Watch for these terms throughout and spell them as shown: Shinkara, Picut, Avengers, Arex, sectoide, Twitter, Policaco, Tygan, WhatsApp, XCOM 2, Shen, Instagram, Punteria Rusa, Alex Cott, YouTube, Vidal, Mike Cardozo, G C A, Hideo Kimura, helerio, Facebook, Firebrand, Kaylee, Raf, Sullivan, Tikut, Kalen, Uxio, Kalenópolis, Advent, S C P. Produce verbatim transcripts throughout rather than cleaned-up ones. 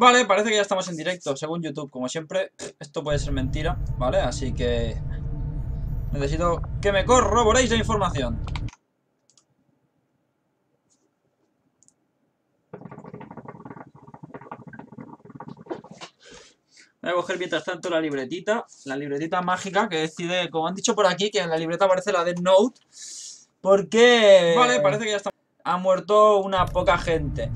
Vale, parece que ya estamos en directo, según YouTube, como siempre. Esto puede ser mentira, ¿vale? Así que necesito que me corroboréis la información. Voy a coger mientras tanto la libretita, la libretita mágica que decide, como han dicho por aquí, que en la libreta aparece la Death Note. Porque, vale, parece que ya está. Ha muerto una poca gente.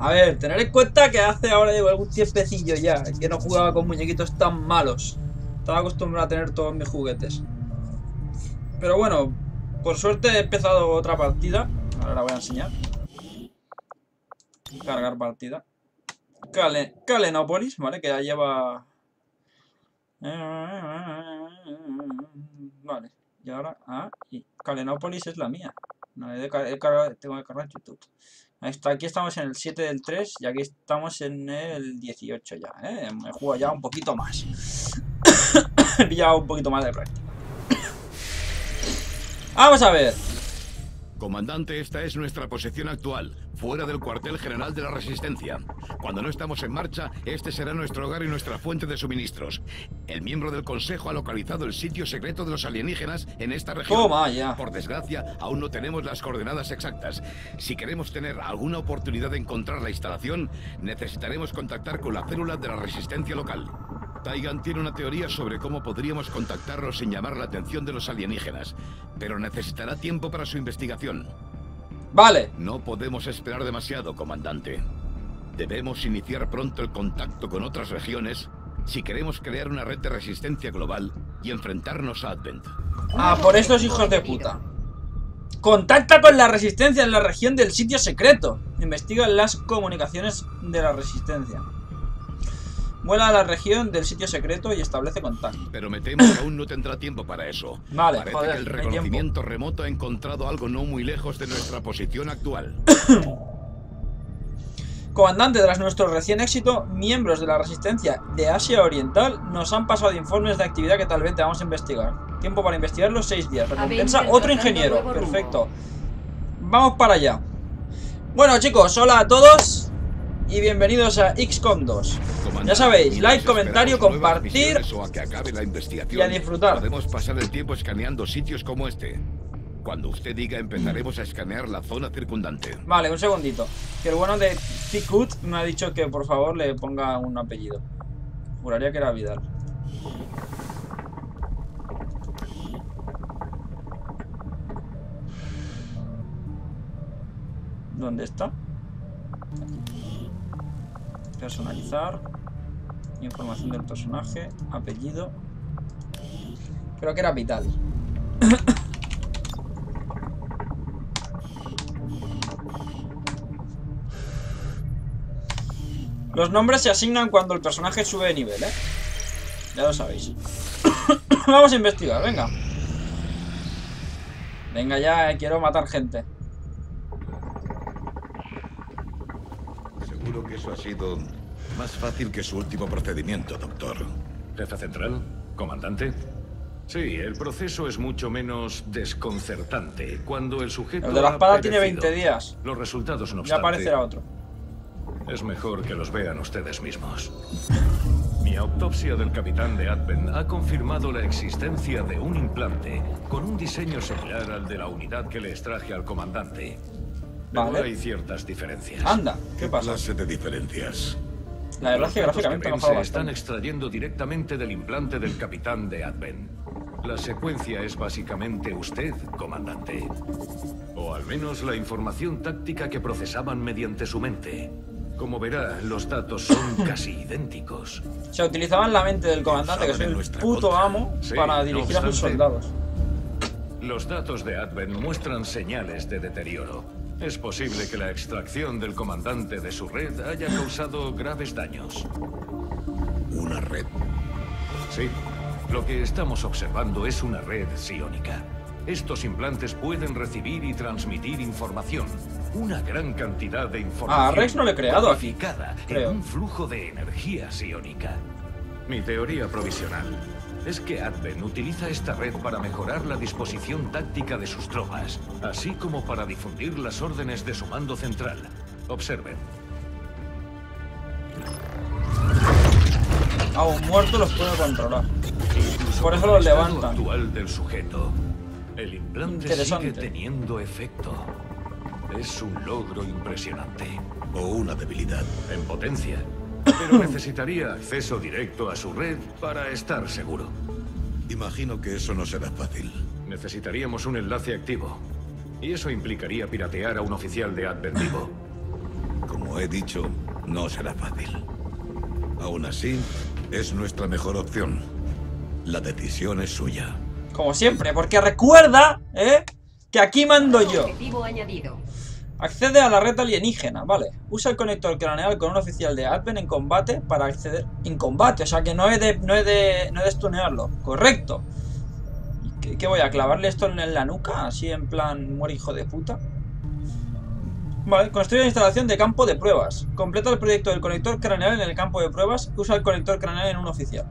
A ver, tener en cuenta que hace ahora, digo, algún tiempecillo ya, que no jugaba con muñequitos tan malos. Estaba acostumbrado a tener todos mis juguetes. Pero bueno, por suerte he empezado otra partida. Ahora la voy a enseñar. Cargar partida. Kale, Kalenópolis, ¿vale? Que ya lleva... Vale, y ahora... Ah, y Kalenópolis es la mía. No, he de cargar, tengo que cargar YouTube. Ahí está, aquí estamos en el siete del tres y aquí estamos en el dieciocho ya, ¿eh? Me juego ya un poquito más. He pillado un poquito más de práctica. Vamos a ver. Comandante, esta es nuestra posición actual, fuera del cuartel general de la Resistencia. Cuando no estamos en marcha, este será nuestro hogar y nuestra fuente de suministros. El miembro del Consejo ha localizado el sitio secreto de los alienígenas en esta región. Toma ya. Por desgracia, aún no tenemos las coordenadas exactas. Si queremos tener alguna oportunidad de encontrar la instalación, necesitaremos contactar con la célula de la Resistencia local. Tygan tiene una teoría sobre cómo podríamos contactarlos sin llamar la atención de los alienígenas, pero necesitará tiempo para su investigación. Vale. No podemos esperar demasiado, comandante. Debemos iniciar pronto el contacto con otras regiones si queremos crear una red de resistencia global y enfrentarnos a Advent. Ah, por estos hijos de puta. Contacta con la Resistencia en la región del sitio secreto. Investiga las comunicaciones de la Resistencia. Vuela a la región del sitio secreto y establece contacto. Pero me temo que aún no tendrá tiempo para eso. Vale, parece joder, que el reconocimiento remoto ha encontrado algo no muy lejos de nuestra posición actual. Comandante, tras nuestro recién éxito, miembros de la Resistencia de Asia Oriental nos han pasado informes de actividad que tal vez debamos investigar. Tiempo para investigar los seis días. Recompensa otro ingeniero. Perfecto. Vamos para allá. Bueno, chicos, hola a todos. Y bienvenidos a XCOM dos. Ya sabéis, like, comentario, compartir o a que acabe la investigación. Y a disfrutar. Podemos pasar el tiempo escaneando sitios como este. Cuando usted diga, empezaremos a escanear la zona circundante. Vale, un segundito. Que el bueno de Tikut me ha dicho que por favor le ponga un apellido. Juraría que era Vidal. ¿Dónde está? Personalizar. Información del personaje. Apellido. Creo que era Vidal. Los nombres se asignan cuando el personaje sube de nivel, ¿eh? Ya lo sabéis. Vamos a investigar, venga. Venga ya, eh, quiero matar gente. Seguro que eso ha sido más fácil que su último procedimiento, doctor. ¿Jefe central? ¿Comandante? Sí, el proceso es mucho menos desconcertante cuando el sujeto... El de la espada tiene veinte días. Los resultados, no obstante... Ya aparecerá otro. Es mejor que los vean ustedes mismos. Mi autopsia del capitán de Advent ha confirmado la existencia de un implante con un diseño similar al de la unidad que le extraje al comandante. Vale. Hay ciertas diferencias. Anda, ¿qué pasa? Clase de diferencias. La verdad es que gráficamente no se están extrayendo directamente del implante del capitán de Advent. La secuencia es básicamente usted, comandante. O al menos la información táctica que procesaban mediante su mente. Como verá, los datos son casi idénticos. Se utilizaban la mente del comandante, que soy el puto amo, para dirigir a sus soldados. Los datos de Advent muestran señales de deterioro. Es posible que la extracción del comandante de su red haya causado graves daños. ¿Una red? Sí. Lo que estamos observando es una red psiónica. Estos implantes pueden recibir y transmitir información. Una gran cantidad de información. A Arex no le he creado aquí. Creo. En un flujo de energía psiónica. Mi teoría provisional es que Advent utiliza esta red para mejorar la disposición táctica de sus tropas, así como para difundir las órdenes de su mando central. Observen. a un muerto los puede controlar. Por eso los levantan. Del sujeto. El implante sigue teniendo efecto. Es un logro impresionante. O una debilidad. En potencia. Pero necesitaría acceso directo a su red para estar seguro. Imagino que eso no será fácil. Necesitaríamos un enlace activo. Y eso implicaría piratear a un oficial de Advent vivo. Como he dicho, no será fácil. Aún así, es nuestra mejor opción. La decisión es suya. Como siempre, porque recuerda, ¿eh?, que aquí mando yo. Objetivo añadido. Accede a la red alienígena, vale. Usa el conector craneal con un oficial de Advent en combate para acceder... En combate, o sea que no he de, no he de, no he de stunearlo. Correcto. ¿Qué, ¿Qué voy a clavarle esto en la nuca? Así en plan, muere hijo de puta. Vale, construye la instalación de campo de pruebas. Completa el proyecto del conector craneal en el campo de pruebas. Usa el conector craneal en un oficial.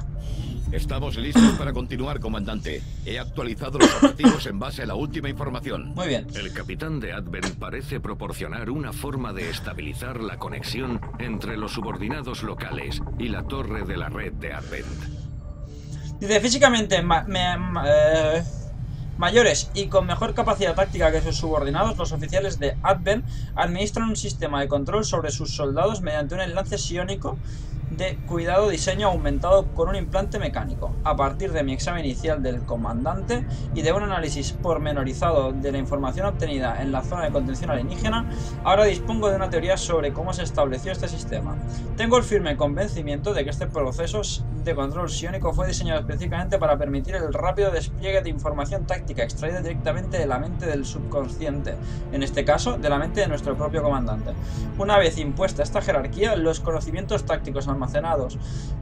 Estamos listos para continuar, comandante. He actualizado los objetivos en base a la última información. Muy bien. El capitán de Advent parece proporcionar una forma de estabilizar la conexión entre los subordinados locales y la torre de la red de Advent. Dice, físicamente ma me, ma eh, mayores y con mejor capacidad táctica que sus subordinados, los oficiales de Advent administran un sistema de control sobre sus soldados mediante un enlace psiónico de cuidado diseño aumentado con un implante mecánico. A partir de mi examen inicial del comandante y de un análisis pormenorizado de la información obtenida en la zona de contención alienígena, ahora dispongo de una teoría sobre cómo se estableció este sistema. Tengo el firme convencimiento de que este proceso de control psiónico fue diseñado específicamente para permitir el rápido despliegue de información táctica extraída directamente de la mente del subconsciente, en este caso, de la mente de nuestro propio comandante. Una vez impuesta esta jerarquía, los conocimientos tácticos almacenados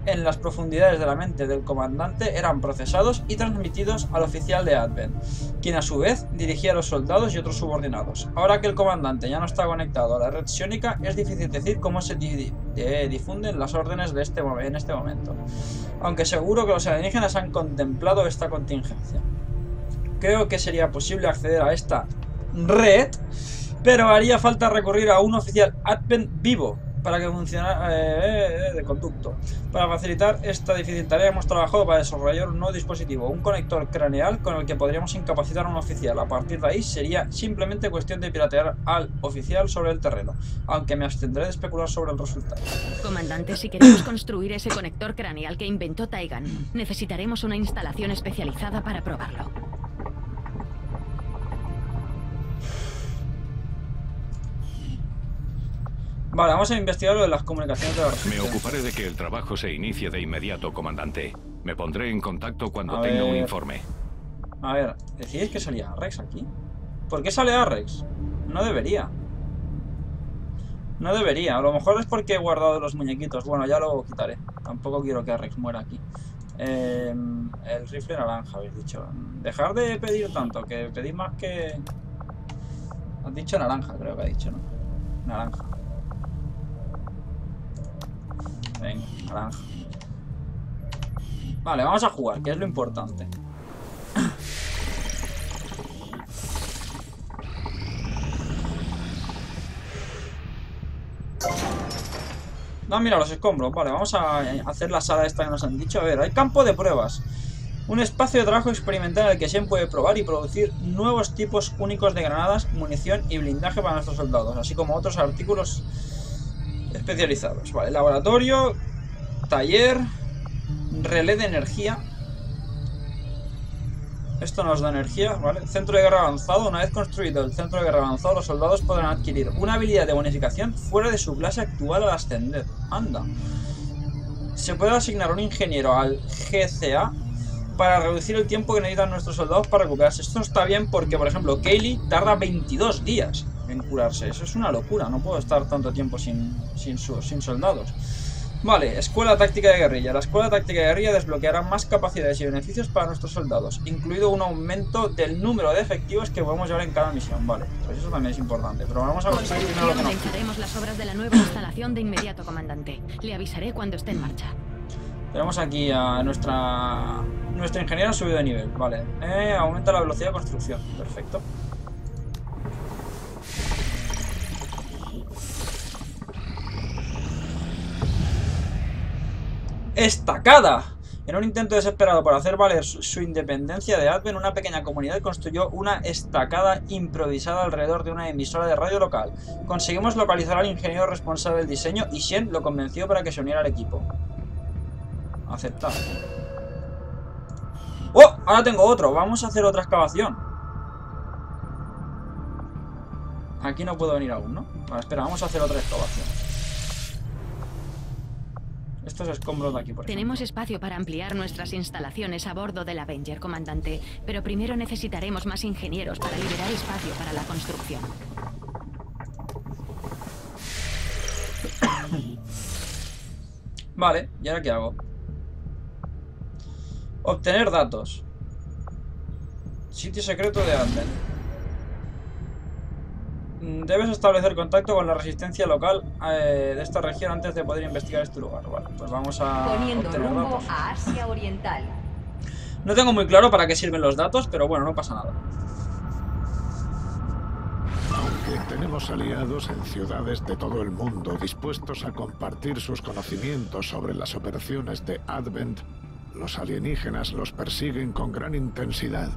en las profundidades de la mente del comandante eran procesados y transmitidos al oficial de Advent, quien a su vez dirigía a los soldados y otros subordinados. Ahora que el comandante ya no está conectado a la red psiónica, es difícil decir cómo se di eh, difunden las órdenes de este en este momento, aunque seguro que los alienígenas han contemplado esta contingencia. Creo que sería posible acceder a esta red, pero haría falta recurrir a un oficial Advent vivo para que funcionara eh, de conducto. Para facilitar esta difícil tarea hemos trabajado para desarrollar un nuevo dispositivo, un conector craneal con el que podríamos incapacitar a un oficial. A partir de ahí sería simplemente cuestión de piratear al oficial sobre el terreno, aunque me abstendré de especular sobre el resultado. Comandante, si queremos construir ese conector craneal que inventó Tygan, necesitaremos una instalación especializada para probarlo. Vale, vamos a investigar lo de las comunicaciones de la red. Me ocuparé de que el trabajo se inicie de inmediato, comandante. Me pondré en contacto cuando a tenga ver... un informe. A ver, ¿decís que salía Arex aquí? ¿Por qué sale Arex? No debería. No debería. A lo mejor es porque he guardado los muñequitos. Bueno, ya lo quitaré. Tampoco quiero que Arex muera aquí. Eh, el rifle naranja, habéis dicho. Dejar de pedir tanto, que pedís más que... Has dicho naranja, creo que ha dicho, ¿no? Naranja. Venga, naranja. Vale, vamos a jugar, que es lo importante. No, mira, los escombros. Vale, vamos a hacer la sala esta que nos han dicho. A ver, hay campo de pruebas. Un espacio de trabajo experimental en el que Shen puede probar y producir nuevos tipos únicos de granadas, munición y blindaje para nuestros soldados, así como otros artículos especializados. Vale, laboratorio, taller, relé de energía. Esto nos da energía, ¿vale? Centro de guerra avanzado. Una vez construido el centro de guerra avanzado, los soldados podrán adquirir una habilidad de bonificación fuera de su clase actual al ascender. Anda. Se puede asignar un ingeniero al G C A para reducir el tiempo que necesitan nuestros soldados para recuperarse. Esto está bien porque, por ejemplo, Kaylee tarda veintidós días en curarse. Eso es una locura. No puedo estar tanto tiempo sin, sin, sin soldados. Vale, escuela táctica de guerrilla. La escuela táctica de guerrilla desbloqueará más capacidades y beneficios para nuestros soldados, incluido un aumento del número de efectivos que podemos llevar en cada misión. Vale, pues eso también es importante. Pero vamos a conseguir primero que no. Comenzaremos las obras de la nueva instalación de inmediato, comandante. Le avisaré cuando esté en marcha. Tenemos aquí a nuestra... Nuestro ingeniero ha subido de nivel. Vale, eh, aumenta la velocidad de construcción. Perfecto. estacada. En un intento desesperado por hacer valer su independencia de Advent, una pequeña comunidad construyó una estacada improvisada alrededor de una emisora de radio local. Conseguimos localizar al ingeniero responsable del diseño y Shen lo convenció para que se uniera al equipo. Aceptar. ¡Oh! Ahora tengo otro. Vamos a hacer otra excavación. Aquí no puedo venir aún, ¿no? Vale, espera, vamos a hacer otra excavación. Estos escombros de aquí, por ejemplo. Tenemos espacio para ampliar nuestras instalaciones a bordo del Avenger, comandante. Pero primero necesitaremos más ingenieros para liberar espacio para la construcción. Vale, ¿y ahora qué hago? Obtener datos. Sitio secreto de Advent. Debes establecer contacto con la resistencia local eh, de esta región antes de poder investigar este lugar. Vale, pues vamos a Poniendo obtener rumbo datos. A Asia Oriental. No tengo muy claro para qué sirven los datos, pero bueno, no pasa nada. Aunque tenemos aliados en ciudades de todo el mundo dispuestos a compartir sus conocimientos sobre las operaciones de Advent, los alienígenas los persiguen con gran intensidad.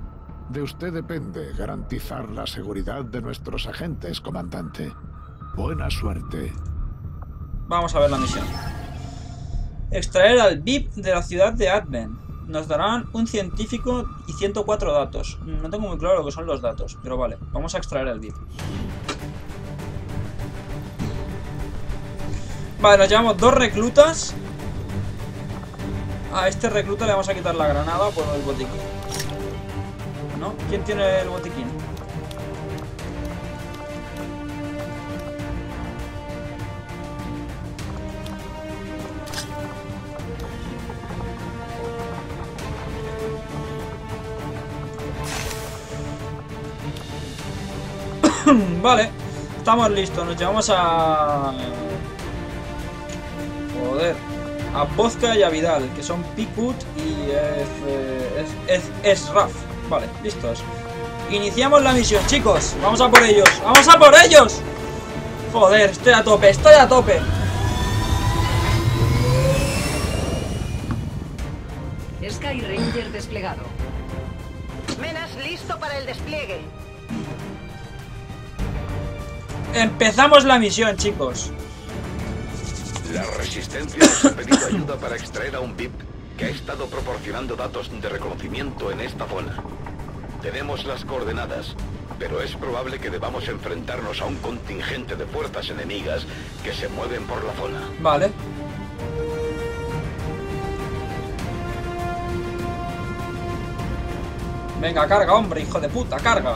De usted depende garantizar la seguridad de nuestros agentes, comandante. Buena suerte. Vamos a ver la misión. Extraer al V I P de la ciudad de Advent. Nos darán un científico y ciento cuatro datos. No tengo muy claro lo que son los datos, pero vale. Vamos a extraer al V I P. Vale, nos llevamos dos reclutas. A este recluta le vamos a quitar la granada por el botiquín. ¿No? ¿Quién tiene el botiquín? Vale, estamos listos. Nos llevamos a... Joder. A Vodka y a Vidal, que son Picut y es, es, es, es Raf. Vale, listos. Iniciamos la misión, chicos. Vamos a por ellos. ¡Vamos a por ellos! Joder, estoy a tope, estoy a tope. Sky Ranger desplegado. Menas listo para el despliegue. Empezamos la misión, chicos. La Resistencia nos ha pedido ayuda para extraer a un V I P que ha estado proporcionando datos de reconocimiento en esta zona. Tenemos las coordenadas, pero es probable que debamos enfrentarnos a un contingente de fuerzas enemigas que se mueven por la zona. Vale. Venga, carga, hombre, hijo de puta, carga.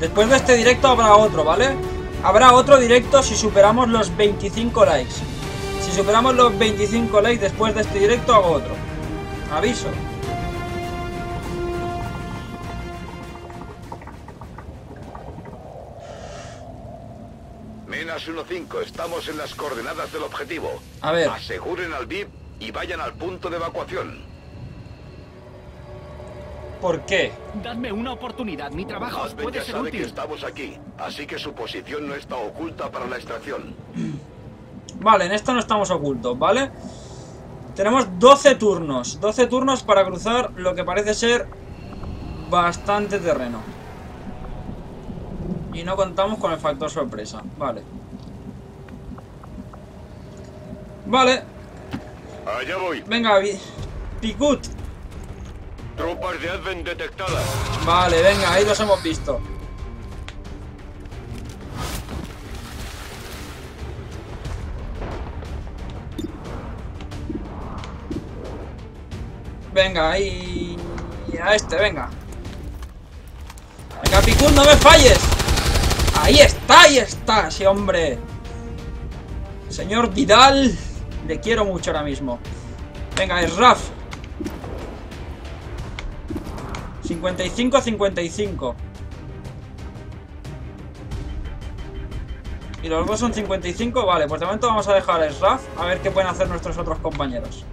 Después de este directo habrá otro, ¿vale? Habrá otro directo si superamos los veinticinco likes. Si superamos los veinticinco likes después de este directo, hago otro. Aviso. Menas uno cinco, estamos en las coordenadas del objetivo. A ver. Aseguren al V I P y vayan al punto de evacuación. ¿Por qué? Dadme una oportunidad, mi trabajo Advent puede ya ser sabe útil. Que estamos aquí, así que su posición no está oculta para la extracción. Vale, en esto no estamos ocultos, ¿vale? Tenemos doce turnos, doce turnos para cruzar lo que parece ser bastante terreno. Y no contamos con el factor sorpresa, vale. Vale. Allá voy. Venga, Picut. Tropas de Advent detectadas. Vale, venga, ahí los hemos visto. Venga, ahí... A este, venga. Venga, Picut, no me falles. Ahí está, ahí está, sí, hombre. Señor Vidal, le quiero mucho ahora mismo. Venga, es Raf. cincuenta y cinco a cincuenta y cinco. Y los dos son cincuenta y cinco. Vale, pues de momento vamos a dejar a Raf. A ver qué pueden hacer nuestros otros compañeros.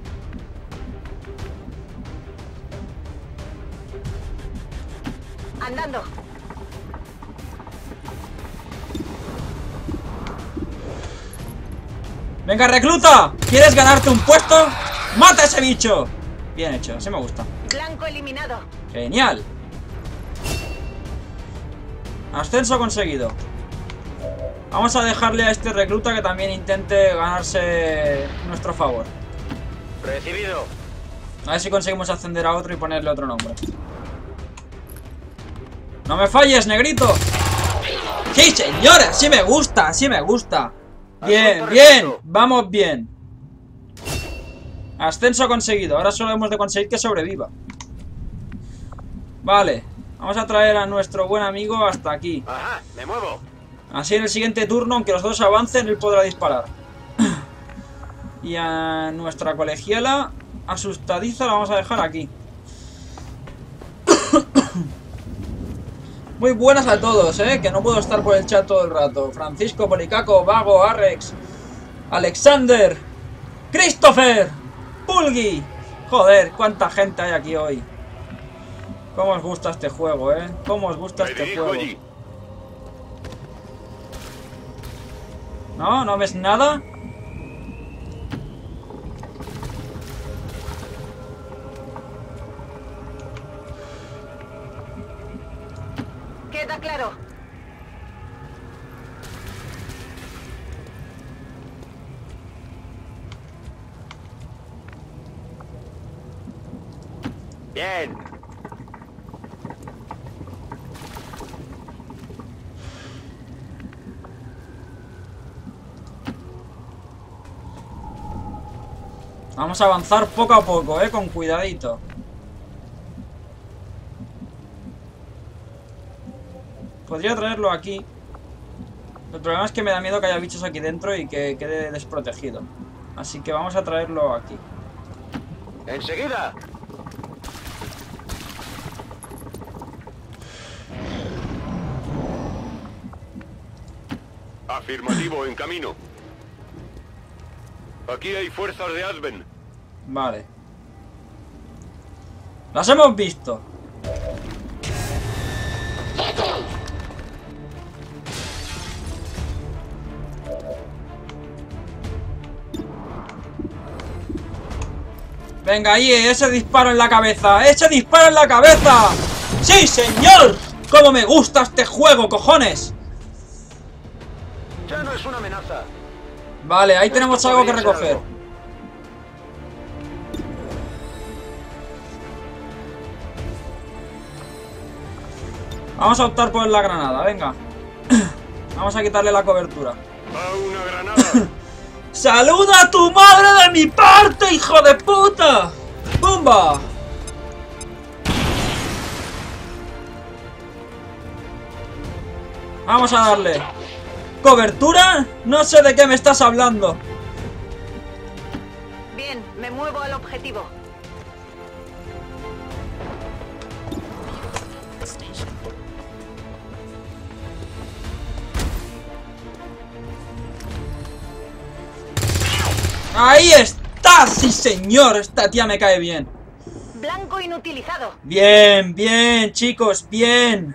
Andando. ¡Venga, recluta! ¿Quieres ganarte un puesto? ¡Mata a ese bicho! Bien hecho, así me gusta. Blanco eliminado. ¡Genial! Ascenso conseguido. Vamos a dejarle a este recluta que también intente ganarse nuestro favor. Recibido. A ver si conseguimos ascender a otro y ponerle otro nombre. ¡No me falles, negrito! ¡Sí, señora! ¡Sí me gusta! ¡Sí me gusta! Bien, bien, vamos bien. Ascenso conseguido. Ahora solo hemos de conseguir que sobreviva. Vale. Vamos a traer a nuestro buen amigo hasta aquí. Ajá, me muevo. Así en el siguiente turno, aunque los dos avancen, él podrá disparar. Y a nuestra colegiala asustadiza la vamos a dejar aquí. Muy buenas a todos, eh, que no puedo estar por el chat todo el rato. Francisco, Policaco, Vago, Arex, Alexander, Christopher, Pulgi. Joder, cuánta gente hay aquí hoy. Cómo os gusta este juego, eh. Cómo os gusta este juego. ¿No? ¿No ves nada? Queda claro. Bien. Vamos a avanzar poco a poco, eh, con cuidadito. Podría traerlo aquí. El problema es que me da miedo que haya bichos aquí dentro y que quede desprotegido. Así que vamos a traerlo aquí. ¡Enseguida! Afirmativo, en camino. Aquí hay fuerzas de Advent. Vale. Las hemos visto. Venga ahí, ese disparo en la cabeza. ¡Ese disparo en la cabeza! ¡Sí, señor! ¡Cómo me gusta este juego, cojones! Ya no es una amenaza. Vale, ahí tenemos algo que recoger. Vamos a optar por la granada, venga. Vamos a quitarle la cobertura. ¡A una granada! ¡Saluda a tu madre de mi parte, hijo de puta! ¡Pumba! Vamos a darle. ¿Cobertura? No sé de qué me estás hablando. Bien, me muevo al objetivo. ¡Ahí está! ¡Sí, señor! Esta tía me cae bien. Blanco inutilizado. Bien, bien, chicos, bien.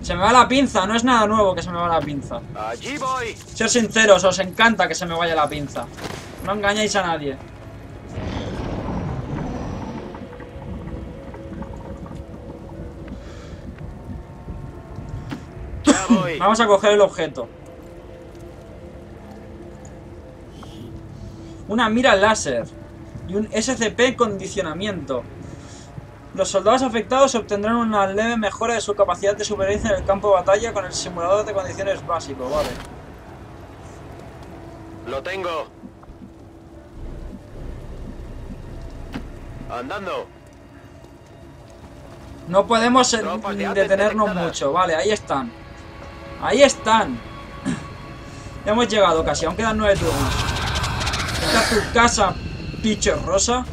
Se me va la pinza, no es nada nuevo que se me va la pinza. Allí voy. Ser sinceros, os encanta que se me vaya la pinza. No engañáis a nadie. Vamos a coger el objeto. Una mira láser y un S C P condicionamiento. Los soldados afectados obtendrán una leve mejora de su capacidad de supervivencia en el campo de batalla con el simulador de condiciones básico, vale. Lo tengo. Andando. No podemos detenernos mucho, vale, ahí están. Ahí están. Ya hemos llegado casi, aún quedan nueve turnos. Esta es tu casa, bicho rosa.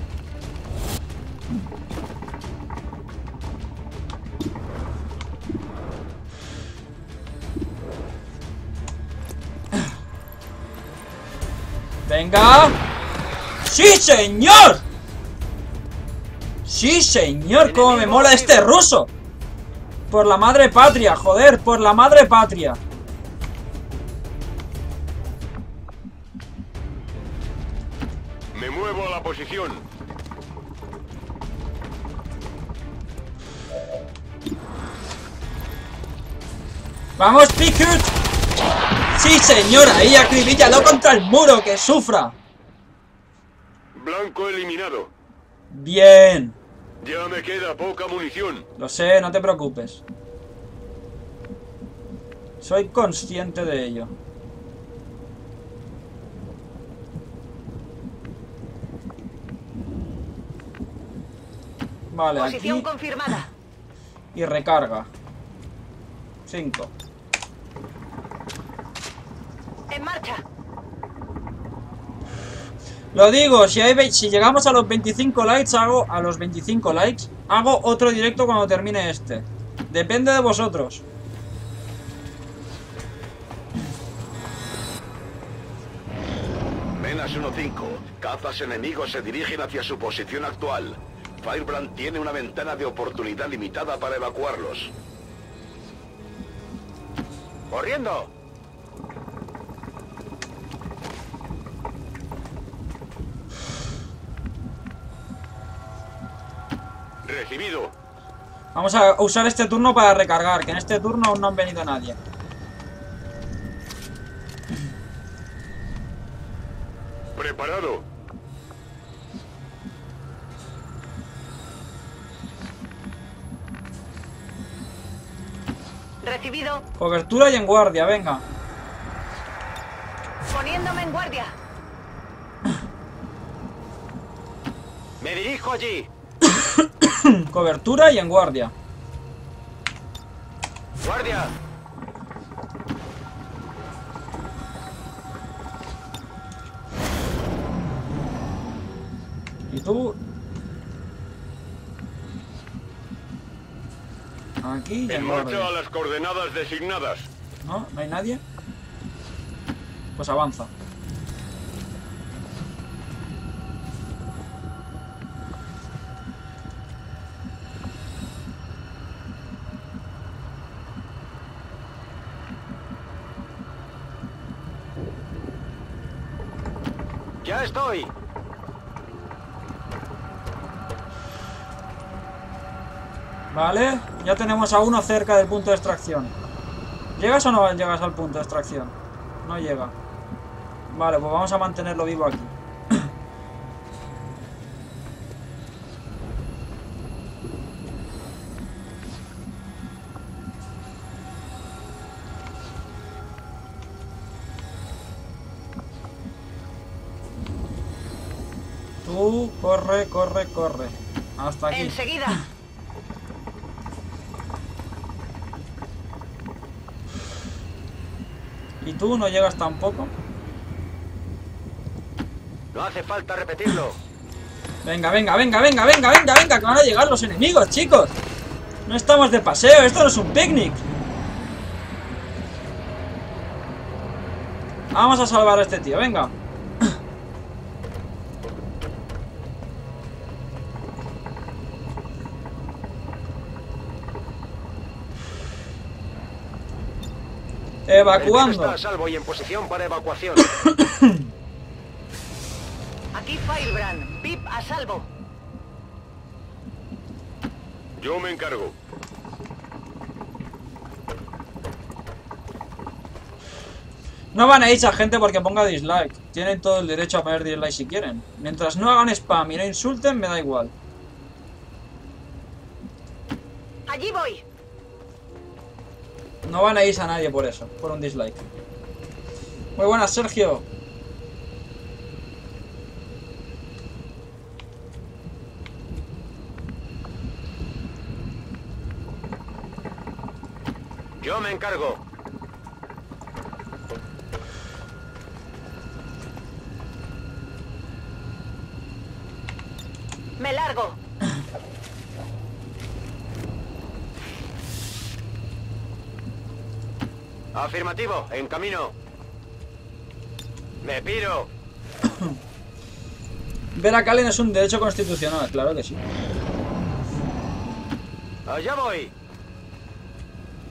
Venga. ¡Sí, señor! ¡Sí, señor! ¡Cómo me mola este ruso! ¡Por la madre patria! ¡Joder! ¡Por la madre patria! Me muevo a la posición. ¡Vamos, Picut! ¡Sí, señora! ¡Ahí acribíllalo contra el muro! ¡Que sufra! Blanco eliminado. Bien. Ya me queda poca munición. Lo sé, no te preocupes. Soy consciente de ello. Vale, posición aquí confirmada. Y recarga. Cinco. En marcha. Lo digo, si, hay, si llegamos a los veinticinco likes, hago a los veinticinco likes, hago otro directo cuando termine este. Depende de vosotros. Menas uno cinco, cazas enemigos se dirigen hacia su posición actual. Firebrand tiene una ventana de oportunidad limitada para evacuarlos. ¡Corriendo! Recibido. Vamos a usar este turno para recargar, que en este turno aún no han venido nadie. Preparado. Recibido. Cobertura y en guardia, venga. Poniéndome en guardia. Me dirijo allí. Cobertura y en guardia. Guardia. Y tú. Aquí ya. En marcha a las coordenadas designadas. No, no hay nadie. Pues avanza. ¡Ya estoy! Vale, ya tenemos a uno cerca del punto de extracción. ¿Llegas o no llegas al punto de extracción? No llega. Vale, pues vamos a mantenerlo vivo aquí. Uh, corre, corre, corre. Hasta aquí. Enseguida. ¿Y tú no llegas tampoco? No hace falta repetirlo. Venga, venga, venga, venga, venga, venga, venga, que van a llegar los enemigos, chicos. No estamos de paseo, esto no es un picnic. Vamos a salvar a este tío, venga. Evacuando. Está a salvo y en posición para evacuación. Aquí Firebrand, Pip a salvo. Yo me encargo. No baneéis a gente porque ponga dislike. Tienen todo el derecho a poner dislike si quieren. Mientras no hagan spam y no insulten, me da igual. Allí voy. No van a ir a nadie por eso, por un dislike. Muy buenas, Sergio. Yo me encargo. Me largo. Afirmativo, en camino. Me piro. Ver a Kalen es un derecho constitucional, claro que sí. Allá voy.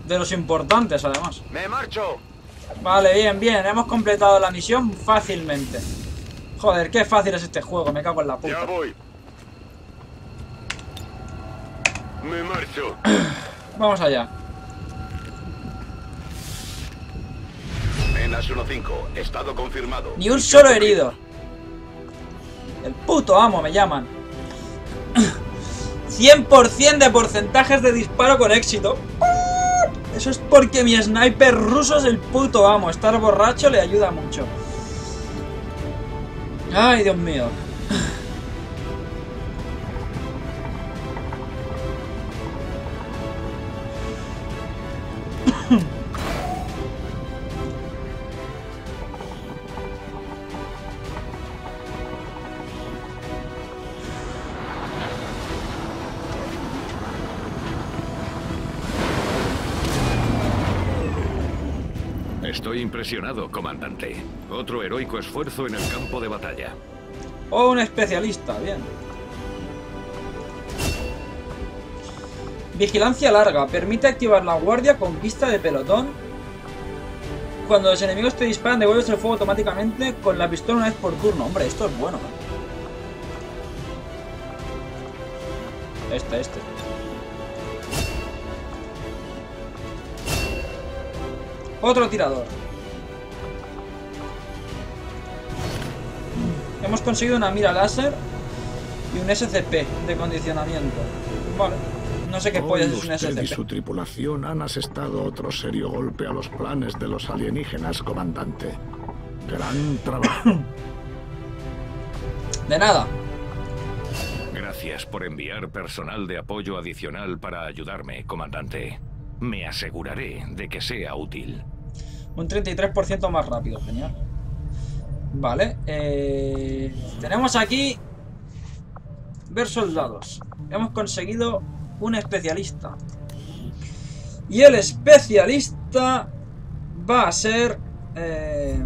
De los importantes, además. Me marcho. Vale, bien, bien. Hemos completado la misión fácilmente. Joder, qué fácil es este juego. Me cago en la puta. Ya voy. Me marcho. Vamos allá. En las uno cinco, estado confirmado. Ni un solo herido. El puto amo me llaman. cien por ciento de porcentajes de disparo con éxito. Eso es porque mi sniper ruso es el puto amo. Estar borracho le ayuda mucho. Ay, Dios mío. Estoy impresionado, comandante. Otro heroico esfuerzo en el campo de batalla. O un especialista, bien. Vigilancia larga. Permite activar la guardia con vista de pelotón. Cuando los enemigos te disparan, devuelves el fuego automáticamente con la pistola una vez por turno. Hombre, esto es bueno. Este, este. Otro tirador. Hemos conseguido una mira láser y un S C P de condicionamiento. Vale. No sé qué puede ser un S C P. Y su tripulación han asestado otro serio golpe a los planes de los alienígenas, comandante. Gran trabajo. De nada. Gracias por enviar personal de apoyo adicional para ayudarme, comandante. Me aseguraré de que sea útil. Un treinta y tres por ciento más rápido, genial. Vale, eh, tenemos aquí ver soldados. Hemos conseguido un especialista. Y el especialista va a ser eh,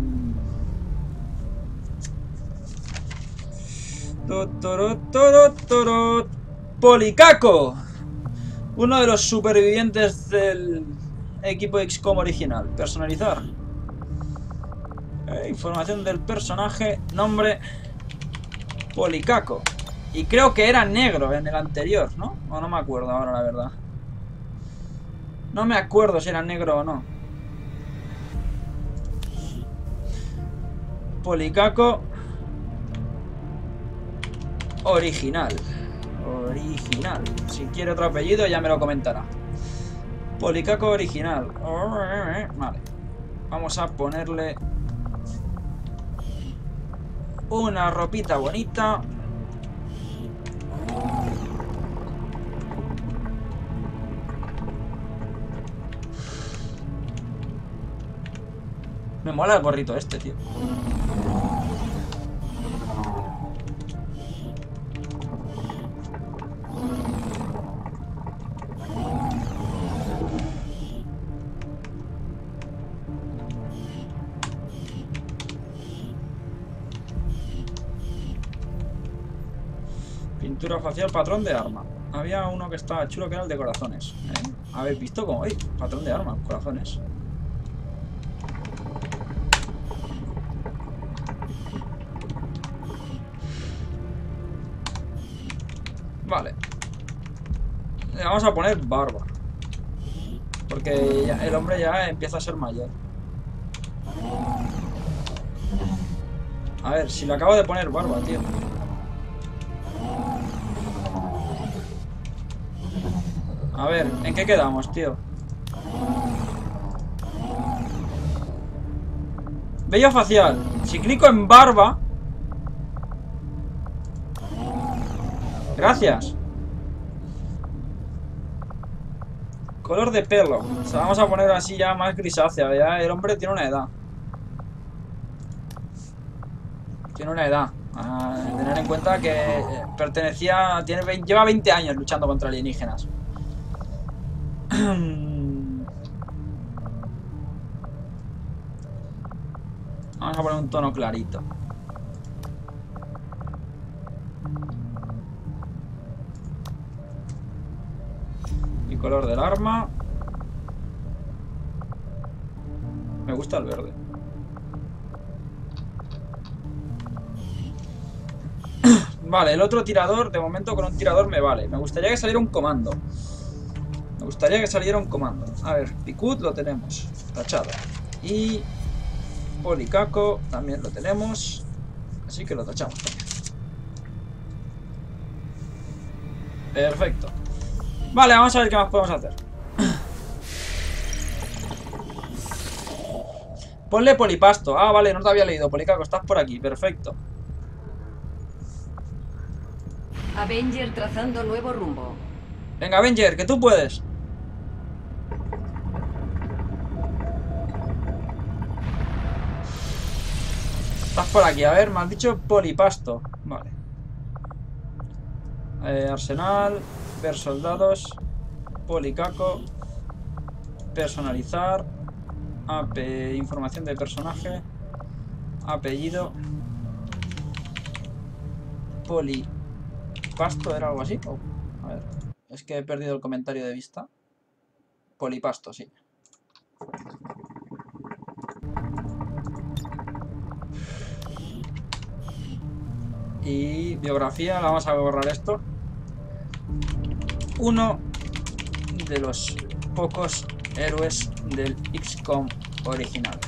Policaco, uno de los supervivientes del equipo equis com original. Personalizar. Eh, información del personaje, nombre, Policaco. Y creo que era negro en el anterior, ¿no? O no me acuerdo ahora, la verdad. No me acuerdo si era negro o no. Policaco original. Original. Si quiere otro apellido ya me lo comentará. Policaco original. Vale. Vamos a ponerle una ropita bonita. Me mola el gorrito este, tío. Pintura facial, patrón de arma. Había uno que estaba chulo que era el de corazones, ¿eh? ¿Habéis visto cómo? ¡Ay! Patrón de arma, corazones. Vale. Le vamos a poner barba. Porque ya, el hombre ya empieza a ser mayor. A ver, si le acabo de poner barba, tío. A ver, ¿en qué quedamos, tío? Vello facial. Si clico en barba... Gracias. Color de pelo. O sea, vamos a poner así ya más grisácea. Ya el hombre tiene una edad. Tiene una edad. A tener en cuenta que pertenecía... Tiene, lleva veinte años luchando contra alienígenas. Vamos a poner un tono clarito. el color del arma. Me gusta el verde. Vale, el otro tirador, de momento con un tirador me vale. Me gustaría que saliera un comando. Me gustaría que saliera un comando. A ver, Picut lo tenemos, tachado. Y Policaco también lo tenemos. Así que lo tachamos también. Perfecto. Vale, vamos a ver qué más podemos hacer. Ponle Polipasto. Ah, vale, no te había leído. Policaco, estás por aquí. Perfecto. Avenger trazando nuevo rumbo. Venga, Avenger, que tú puedes. Estás por aquí. A ver, me has dicho Polipasto. Vale. Eh, arsenal, ver soldados, Policaco, personalizar, A P, información de personaje, apellido, Polipasto, ¿era algo así? Oh, a ver, es que he perdido el comentario de vista. Polipasto, sí. Y biografía, la vamos a borrar esto. Uno de los pocos héroes del X COM original.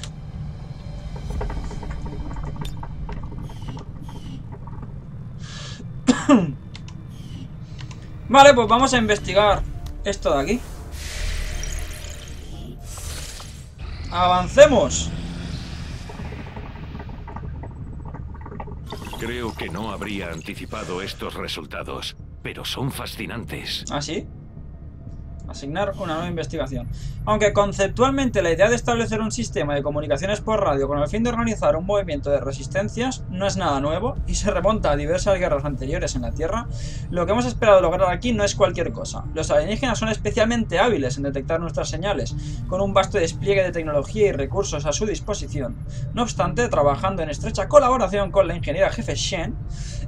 Vale, pues vamos a investigar esto de aquí. ¡Avancemos! Creo que no habría anticipado estos resultados, pero son fascinantes. ¿Ah, sí? Asignar una nueva investigación. Aunque conceptualmente la idea de establecer un sistema de comunicaciones por radio con el fin de organizar un movimiento de resistencias no es nada nuevo y se remonta a diversas guerras anteriores en la Tierra, lo que hemos esperado lograr aquí no es cualquier cosa. Los alienígenas son especialmente hábiles en detectar nuestras señales, con un vasto despliegue de tecnología y recursos a su disposición. No obstante, trabajando en estrecha colaboración con la ingeniera jefe Shen,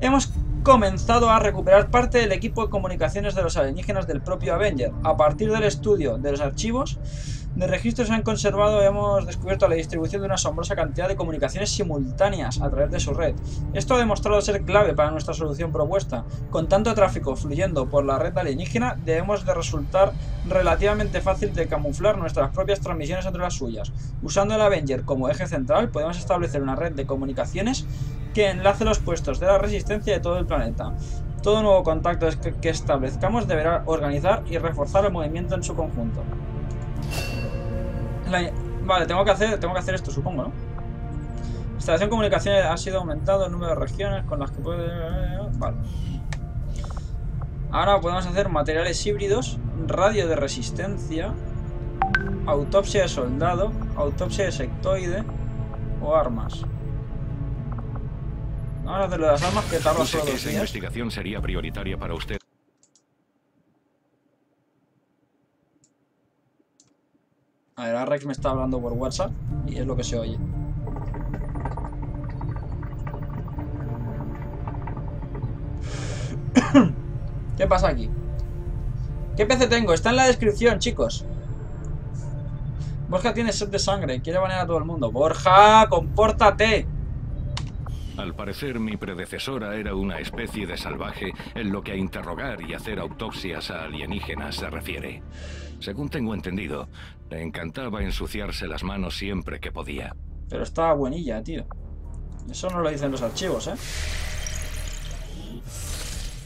hemos comenzado a recuperar parte del equipo de comunicaciones de los alienígenas del propio Avenger. A partir del estudio de los archivos de registros que han conservado, hemos descubierto la distribución de una asombrosa cantidad de comunicaciones simultáneas a través de su red. Esto ha demostrado ser clave para nuestra solución propuesta. Con tanto tráfico fluyendo por la red alienígena, debemos de resultar relativamente fácil de camuflar nuestras propias transmisiones entre las suyas. Usando el Avenger como eje central, podemos establecer una red de comunicaciones que enlace los puestos de la resistencia de todo el planeta. Todo nuevo contacto que establezcamos deberá organizar y reforzar el movimiento en su conjunto. La... Vale, tengo que hacer tengo que hacer esto, supongo, ¿no? Instalación de comunicaciones ha sido aumentado el número de regiones con las que puede... Vale. Ahora podemos hacer materiales híbridos, radio de resistencia, autopsia de soldado, autopsia de sectoide o armas. Vamos a hacer lo de las armas, que tarda solo dos días. Esa investigación sería prioritaria para usted. A ver, Arex me está hablando por WhatsApp y es lo que se oye. ¿Qué pasa aquí? ¿Qué P C tengo? Está en la descripción, chicos. Borja tiene sed de sangre, quiere banear a todo el mundo. ¡Borja, compórtate! Al parecer, mi predecesora era una especie de salvaje en lo que a interrogar y hacer autopsias a alienígenas se refiere. Según tengo entendido, le encantaba ensuciarse las manos siempre que podía. Pero estaba buenilla, tío. Eso no lo dicen los archivos, ¿eh?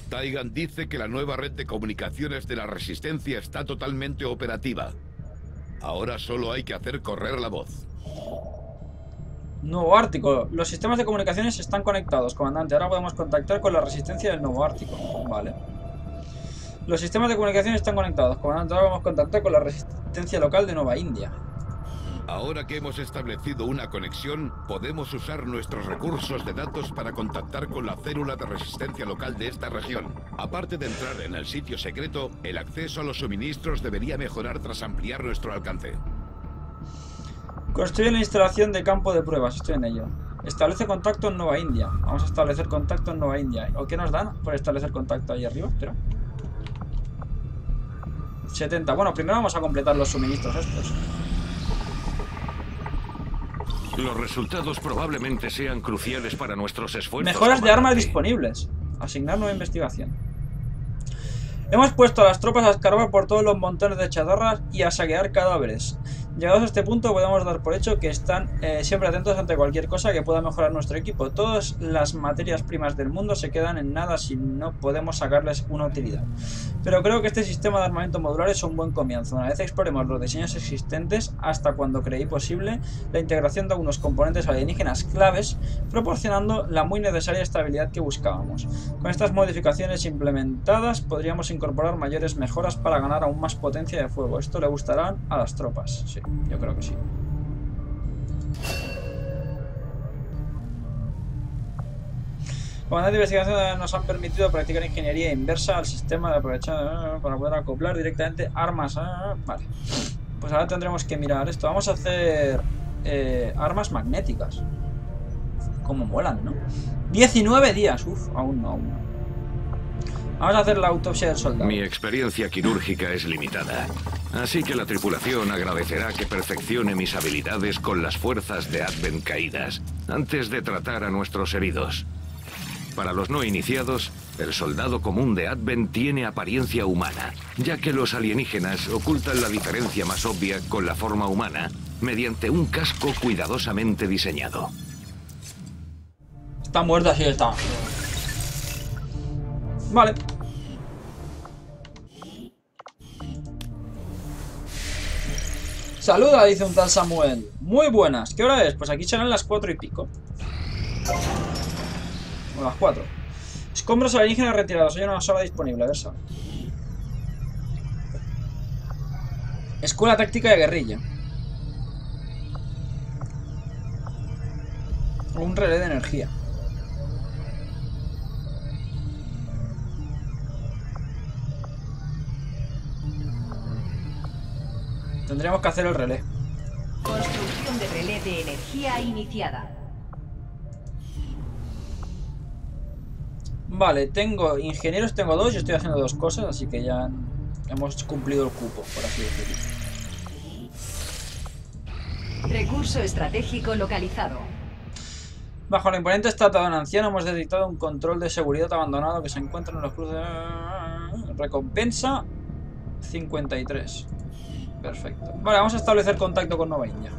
Tygan dice que la nueva red de comunicaciones de la Resistencia está totalmente operativa. Ahora solo hay que hacer correr la voz. Nuevo Ártico. Los sistemas de comunicaciones están conectados, comandante. Ahora podemos contactar con la resistencia del Nuevo Ártico. Vale. Los sistemas de comunicaciones están conectados, comandante. Ahora podemos contactar con la resistencia local de Nueva India. Ahora que hemos establecido una conexión, podemos usar nuestros recursos de datos para contactar con la célula de resistencia local de esta región. Aparte de entrar en el sitio secreto, el acceso a los suministros debería mejorar tras ampliar nuestro alcance. Construye la instalación de campo de pruebas, estoy en ello. Establece contacto en Nueva India. Vamos a establecer contacto en Nueva India. ¿O qué nos dan por establecer contacto ahí arriba? Espera. setenta. Bueno, primero vamos a completar los suministros estos. Los resultados probablemente sean cruciales para nuestros esfuerzos. Mejoras de armas disponibles. Asignar nueva investigación. Hemos puesto a las tropas a escarbar por todos los montones de chatarras y a saquear cadáveres. Llegados a este punto podemos dar por hecho que están eh, siempre atentos ante cualquier cosa que pueda mejorar nuestro equipo. Todas las materias primas del mundo se quedan en nada si no podemos sacarles una utilidad. Pero creo que este sistema de armamento modular es un buen comienzo. Una vez exploremos los diseños existentes hasta cuando creí posible la integración de algunos componentes alienígenas claves, proporcionando la muy necesaria estabilidad que buscábamos. Con estas modificaciones implementadas podríamos incorporar mayores mejoras para ganar aún más potencia de fuego. Esto le gustará a las tropas. Sí, yo creo que sí. Comandante de investigación nos han permitido practicar ingeniería inversa al sistema de aprovechar para poder acoplar directamente armas. Vale, pues ahora tendremos que mirar esto. Vamos a hacer eh, armas magnéticas. Como molan, ¿no? diecinueve días, uff, aún no, aún no. Vamos a hacer la autopsia del soldado. Mi experiencia quirúrgica es limitada, así que la tripulación agradecerá que perfeccione mis habilidades con las fuerzas de Advent caídas antes de tratar a nuestros heridos. Para los no iniciados, el soldado común de Advent tiene apariencia humana, ya que los alienígenas ocultan la diferencia más obvia con la forma humana mediante un casco cuidadosamente diseñado. Está muerto, así está. Vale. Saluda, dice un tal Samuel. Muy buenas, ¿qué hora es? Pues aquí serán las cuatro y pico. O las cuatro. Escombros alienígenas retirados, hay una sala disponible, a ver, sal. Escuela táctica de guerrilla. Un relé de energía. Tendríamos que hacer el relé. Construcción de relé de energía iniciada. Vale, tengo ingenieros, tengo dos, yo estoy haciendo dos cosas, así que ya hemos cumplido el cupo, por así decirlo. Recurso estratégico localizado. Bajo la imponente estatua de un anciano hemos detectado un control de seguridad abandonado que se encuentra en los cruces. Recompensa cincuenta y tres. Perfecto. Vale, vamos a establecer contacto con Nova India.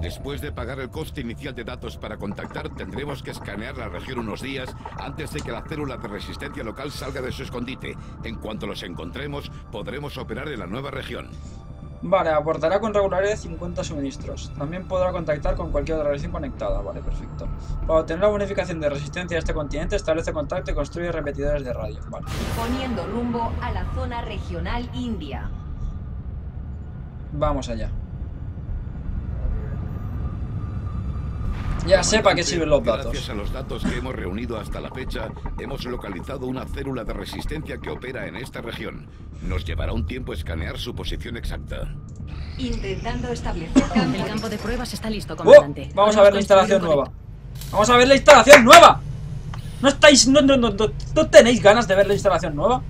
Después de pagar el coste inicial de datos para contactar, tendremos que escanear la región unos días antes de que la célula de resistencia local salga de su escondite. En cuanto los encontremos, podremos operar en la nueva región. Vale, aportará con regularidad cincuenta suministros. También podrá contactar con cualquier otra región conectada. Vale, perfecto. Para obtener la bonificación de resistencia a este continente, establece contacto y construye repetidores de radio. Vale. Poniendo rumbo a la zona regional India. Vamos allá. Ya sé para qué sirven los datos. Gracias a los datos que hemos reunido hasta la fecha, hemos localizado una célula de resistencia que opera en esta región. Nos llevará un tiempo escanear su posición exacta. Intentando establecer campo. El campo de pruebas está listo, comandante. Oh, vamos a ver la instalación nueva. Vamos a ver la instalación nueva. No estáis, no, no, no, no, no tenéis ganas de ver la instalación nueva.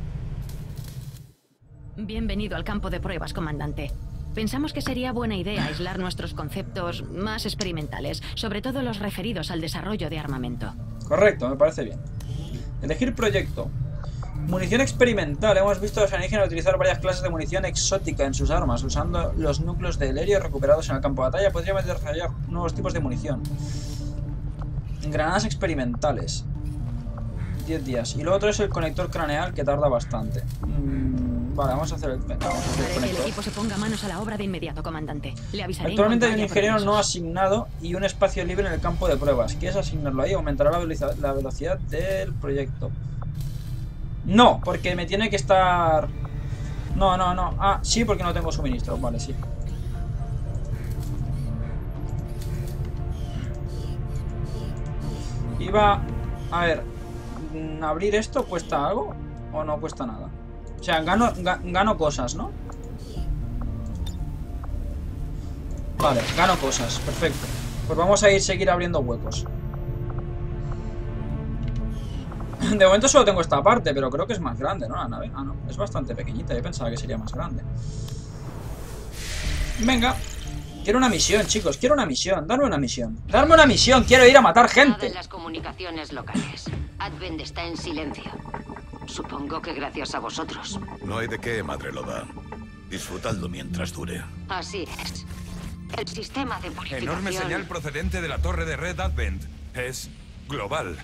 Bienvenido al campo de pruebas, comandante. Pensamos que sería buena idea aislar nuestros conceptos más experimentales, sobre todo los referidos al desarrollo de armamento. Correcto, me parece bien. Elegir proyecto. Munición experimental. Hemos visto a los alienígenas utilizar varias clases de munición exótica en sus armas. Usando los núcleos de helerio recuperados en el campo de batalla, podríamos desarrollar nuevos tipos de munición. Granadas experimentales. diez días. Y lo otro es el conector craneal, que tarda bastante. Mm. Vale, vamos a hacer el... Vamos a hacer el, el equipo se ponga manos a la obra de inmediato, comandante. Le avisaré. Actualmente hay un ingeniero no asignado y un espacio libre en el campo de pruebas. ¿Quieres asignarlo ahí? Aumentará la, veliza, la velocidad del proyecto. No, porque me tiene que estar... No, no, no. Ah, sí, porque no tengo suministro. Vale, sí. Iba... A ver... ¿Abrir esto cuesta algo o no cuesta nada? O sea, gano, ga, gano cosas, ¿no? Vale, gano cosas, perfecto. Pues vamos a ir seguir abriendo huecos. De momento solo tengo esta parte, pero creo que es más grande, ¿no? La nave. Ah, no. Es bastante pequeñita. Yo pensaba que sería más grande. Venga. Quiero una misión, chicos. Quiero una misión. Darme una misión. Darme una misión. Quiero ir a matar gente. En las comunicaciones locales. Advent está en silencio. Supongo que gracias a vosotros. No hay de qué, madre Loda. Disfrutadlo mientras dure. Así es. El sistema de purificación... Enorme señal procedente de la torre de Red Advent. Es global.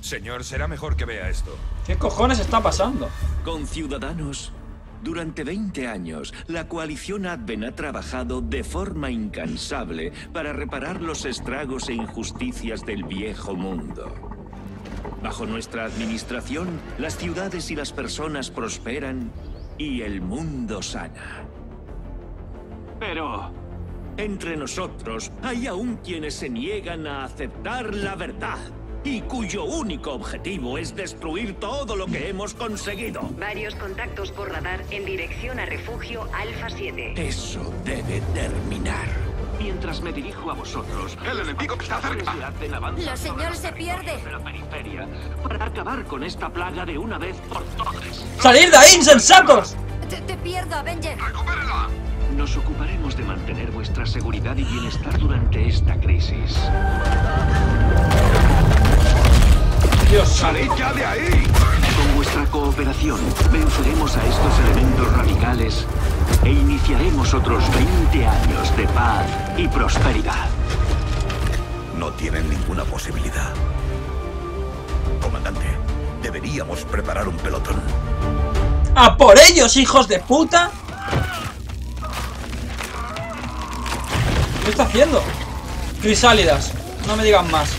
Señor, será mejor que vea esto. ¿Qué cojones está pasando? Conciudadanos, durante veinte años, la coalición Advent ha trabajado de forma incansable para reparar los estragos e injusticias del viejo mundo. Bajo nuestra administración, las ciudades y las personas prosperan y el mundo sana. Pero... entre nosotros hay aún quienes se niegan a aceptar la verdad y cuyo único objetivo es destruir todo lo que hemos conseguido. Varios contactos por radar en dirección a refugio Alfa siete. Eso debe terminar. Mientras me dirijo a vosotros, el enemigo está cerca. La señora se pierde. De la periferia, para acabar con esta plaga de una vez por todas. ¡Salir de ahí, insensatos! Te, te pierdo, Avenger. ¡Recupérala! Nos ocuparemos de mantener vuestra seguridad y bienestar durante esta crisis. Dios, salid ya de ahí. Con vuestra cooperación venceremos a estos elementos radicales e iniciaremos otros veinte años de paz y prosperidad. No tienen ninguna posibilidad. Comandante, deberíamos preparar un pelotón. ¡A por ellos, hijos de puta! ¿Qué está haciendo? Crisálidas, no me digan más.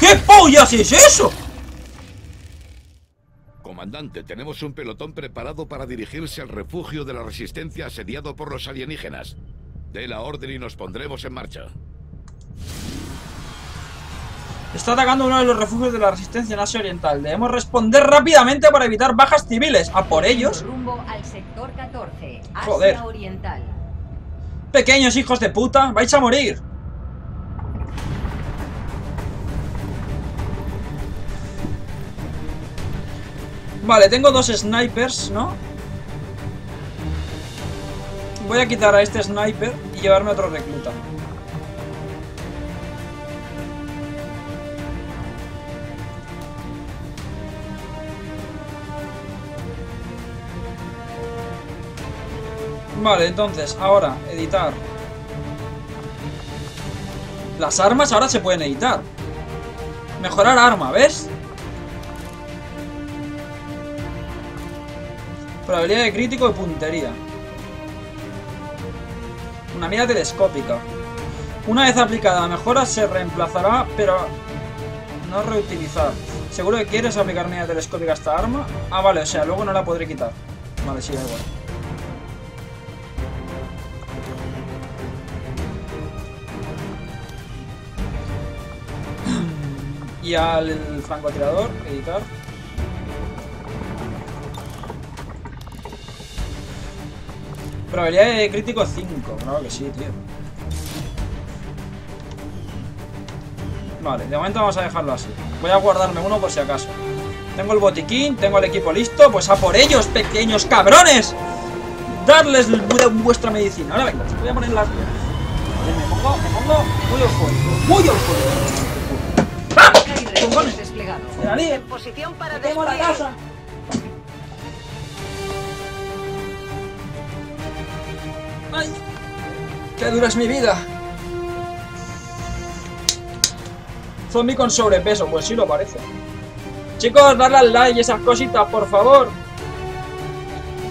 ¿Qué pollas es eso? Comandante, tenemos un pelotón preparado para dirigirse al refugio de la resistencia asediado por los alienígenas. Dé la orden y nos pondremos en marcha. Está atacando uno de los refugios de la resistencia en Asia Oriental. Debemos responder rápidamente para evitar bajas civiles. A por ellos. Rumbo al sector catorce, Asia Joder. Oriental. Pequeños hijos de puta, vais a morir. Vale, tengo dos snipers, ¿no? Voy a quitar a este sniper y llevarme a otro recluta. Vale, entonces, ahora, editar. Las armas ahora se pueden editar. Mejorar arma, ¿ves? Probabilidad de crítico y puntería. Una mira telescópica. Una vez aplicada la mejora se reemplazará, pero no reutilizar. ¿Seguro que quieres aplicar mira telescópica a esta arma? Ah, vale, o sea, luego no la podré quitar. Vale, sí, da igual. Y al francotirador, editar. Probabilidad de crítico cinco. Claro que sí, tío. Vale, de momento vamos a dejarlo así. Voy a guardarme uno por si acaso. Tengo el botiquín, tengo el equipo listo. Pues a por ellos, pequeños cabrones. Darles vuestra medicina. Ahora venga, voy a poner las... Me pongo, me pongo muy eufórico. Muy eufórico. Desplegados. En posición para despegar. La casa. Ay, qué dura es mi vida. Zombie con sobrepeso, pues sí lo parece. Chicos, darle al like y esas cositas, por favor.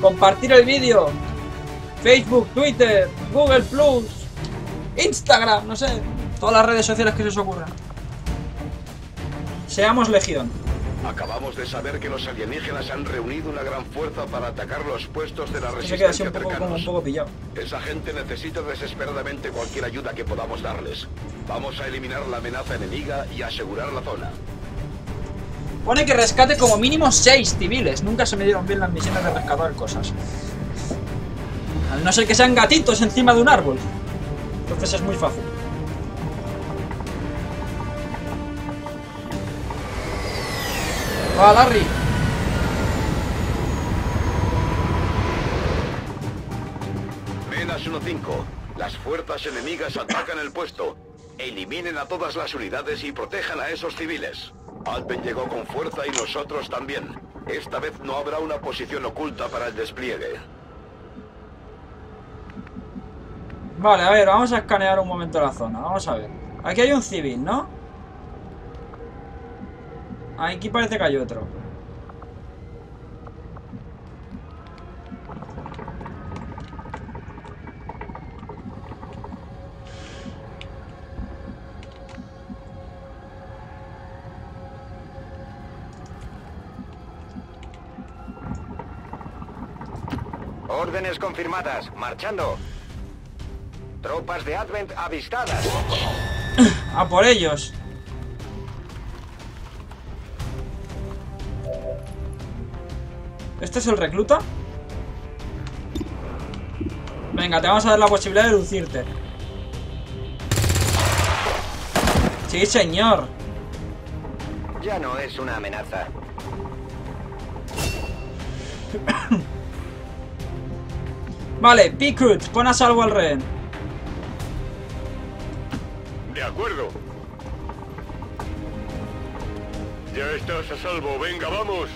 Compartir el vídeo. Facebook, Twitter, Google Plus, Instagram, no sé, todas las redes sociales que se os ocurran. Seamos legión. Acabamos de saber que los alienígenas han reunido una gran fuerza para atacar los puestos de la resistencia cercanos. Se queda así un poco, como un poco pillado. Esa gente necesita desesperadamente cualquier ayuda que podamos darles. Vamos a eliminar la amenaza enemiga y asegurar la zona. Pone que rescate como mínimo seis civiles. Nunca se me dieron bien las misiones de rescatar cosas. Al no ser que sean gatitos encima de un árbol. Entonces es muy fácil. Va, Larry. Venas uno cinco. Las fuerzas enemigas atacan el puesto. Eliminen a todas las unidades y protejan a esos civiles. Alpen llegó con fuerza y nosotros también. Esta vez no habrá una posición oculta para el despliegue. Vale, a ver, vamos a escanear un momento la zona. Vamos a ver. Aquí hay un civil, ¿no? Aquí parece que hay otro. Órdenes confirmadas. Marchando. Tropas de Advent avistadas. A por ellos. ¿Este es el recluta? Venga, te vamos a dar la posibilidad de lucirte. Sí, señor. Ya no es una amenaza. Vale, Picut, pon a salvo al rehén. De acuerdo. Ya estás a salvo, venga, vamos.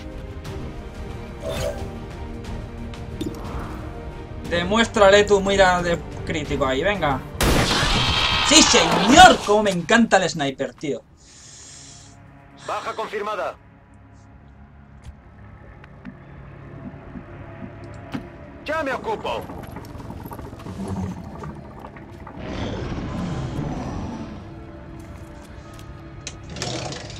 Demuéstrale tu mira de crítico ahí, venga. ¡Sí, señor! Como me encanta el sniper, tío. Baja confirmada. Ya me ocupo.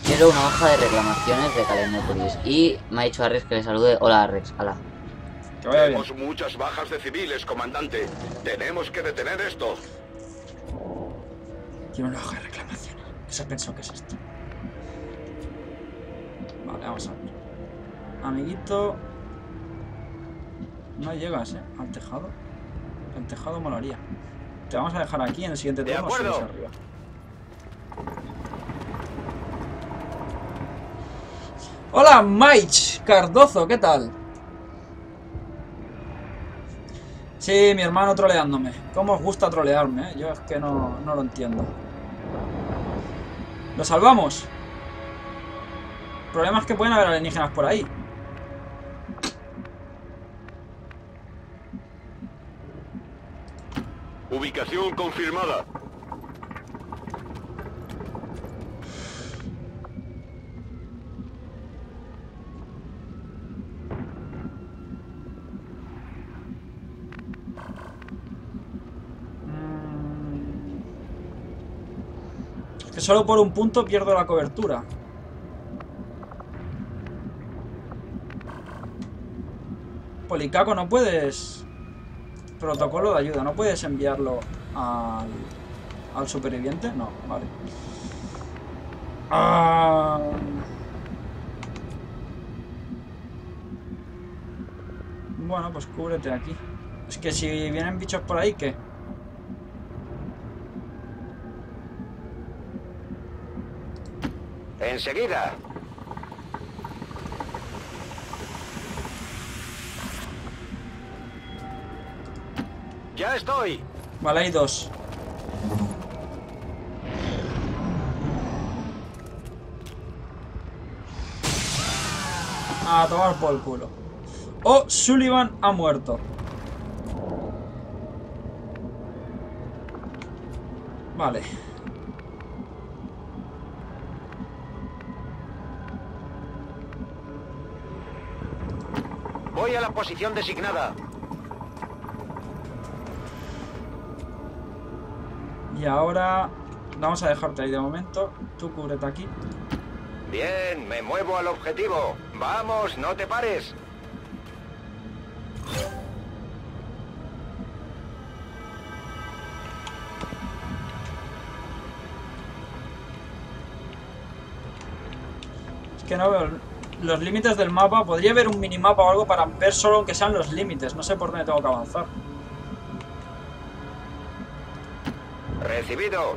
Quiero una hoja de reclamaciones de Kalenópolis. Y me ha dicho Arex que le salude. Hola, Arex, hola. Tenemos muchas bajas de civiles, comandante. Tenemos que detener esto. Quiero una hoja de reclamaciones. ¿Qué se pensó que es esto? Vale, vamos a ver. Amiguito. No llegas, eh, al tejado. El tejado molaría. Te vamos a dejar aquí en el siguiente turno. Subes arriba. Hola, Mike Cardozo, ¿qué tal? Sí, mi hermano troleándome. ¿Cómo os gusta trolearme, eh? Yo es que no, no lo entiendo. ¿Lo salvamos? El problema es que pueden haber alienígenas por ahí. Ubicación confirmada. Es que solo por un punto pierdo la cobertura. Policaco, no puedes... Protocolo de ayuda, ¿no puedes enviarlo al, al superviviente? No, vale. Ah... Bueno, pues cúbrete aquí. Es que si vienen bichos por ahí, ¿qué? Enseguida. ¡Ya estoy! Vale, hay dos. A tomar por el culo. ¡Oh! Sullivan ha muerto. Vale. Voy a la posición designada. Y ahora vamos a dejarte ahí de momento. Tú cúbrete aquí. Bien, me muevo al objetivo. Vamos, no te pares. Es que no veo los límites del mapa. Podría haber un minimapa o algo para ver solo aunque sean los límites. No sé por dónde tengo que avanzar. Recibido.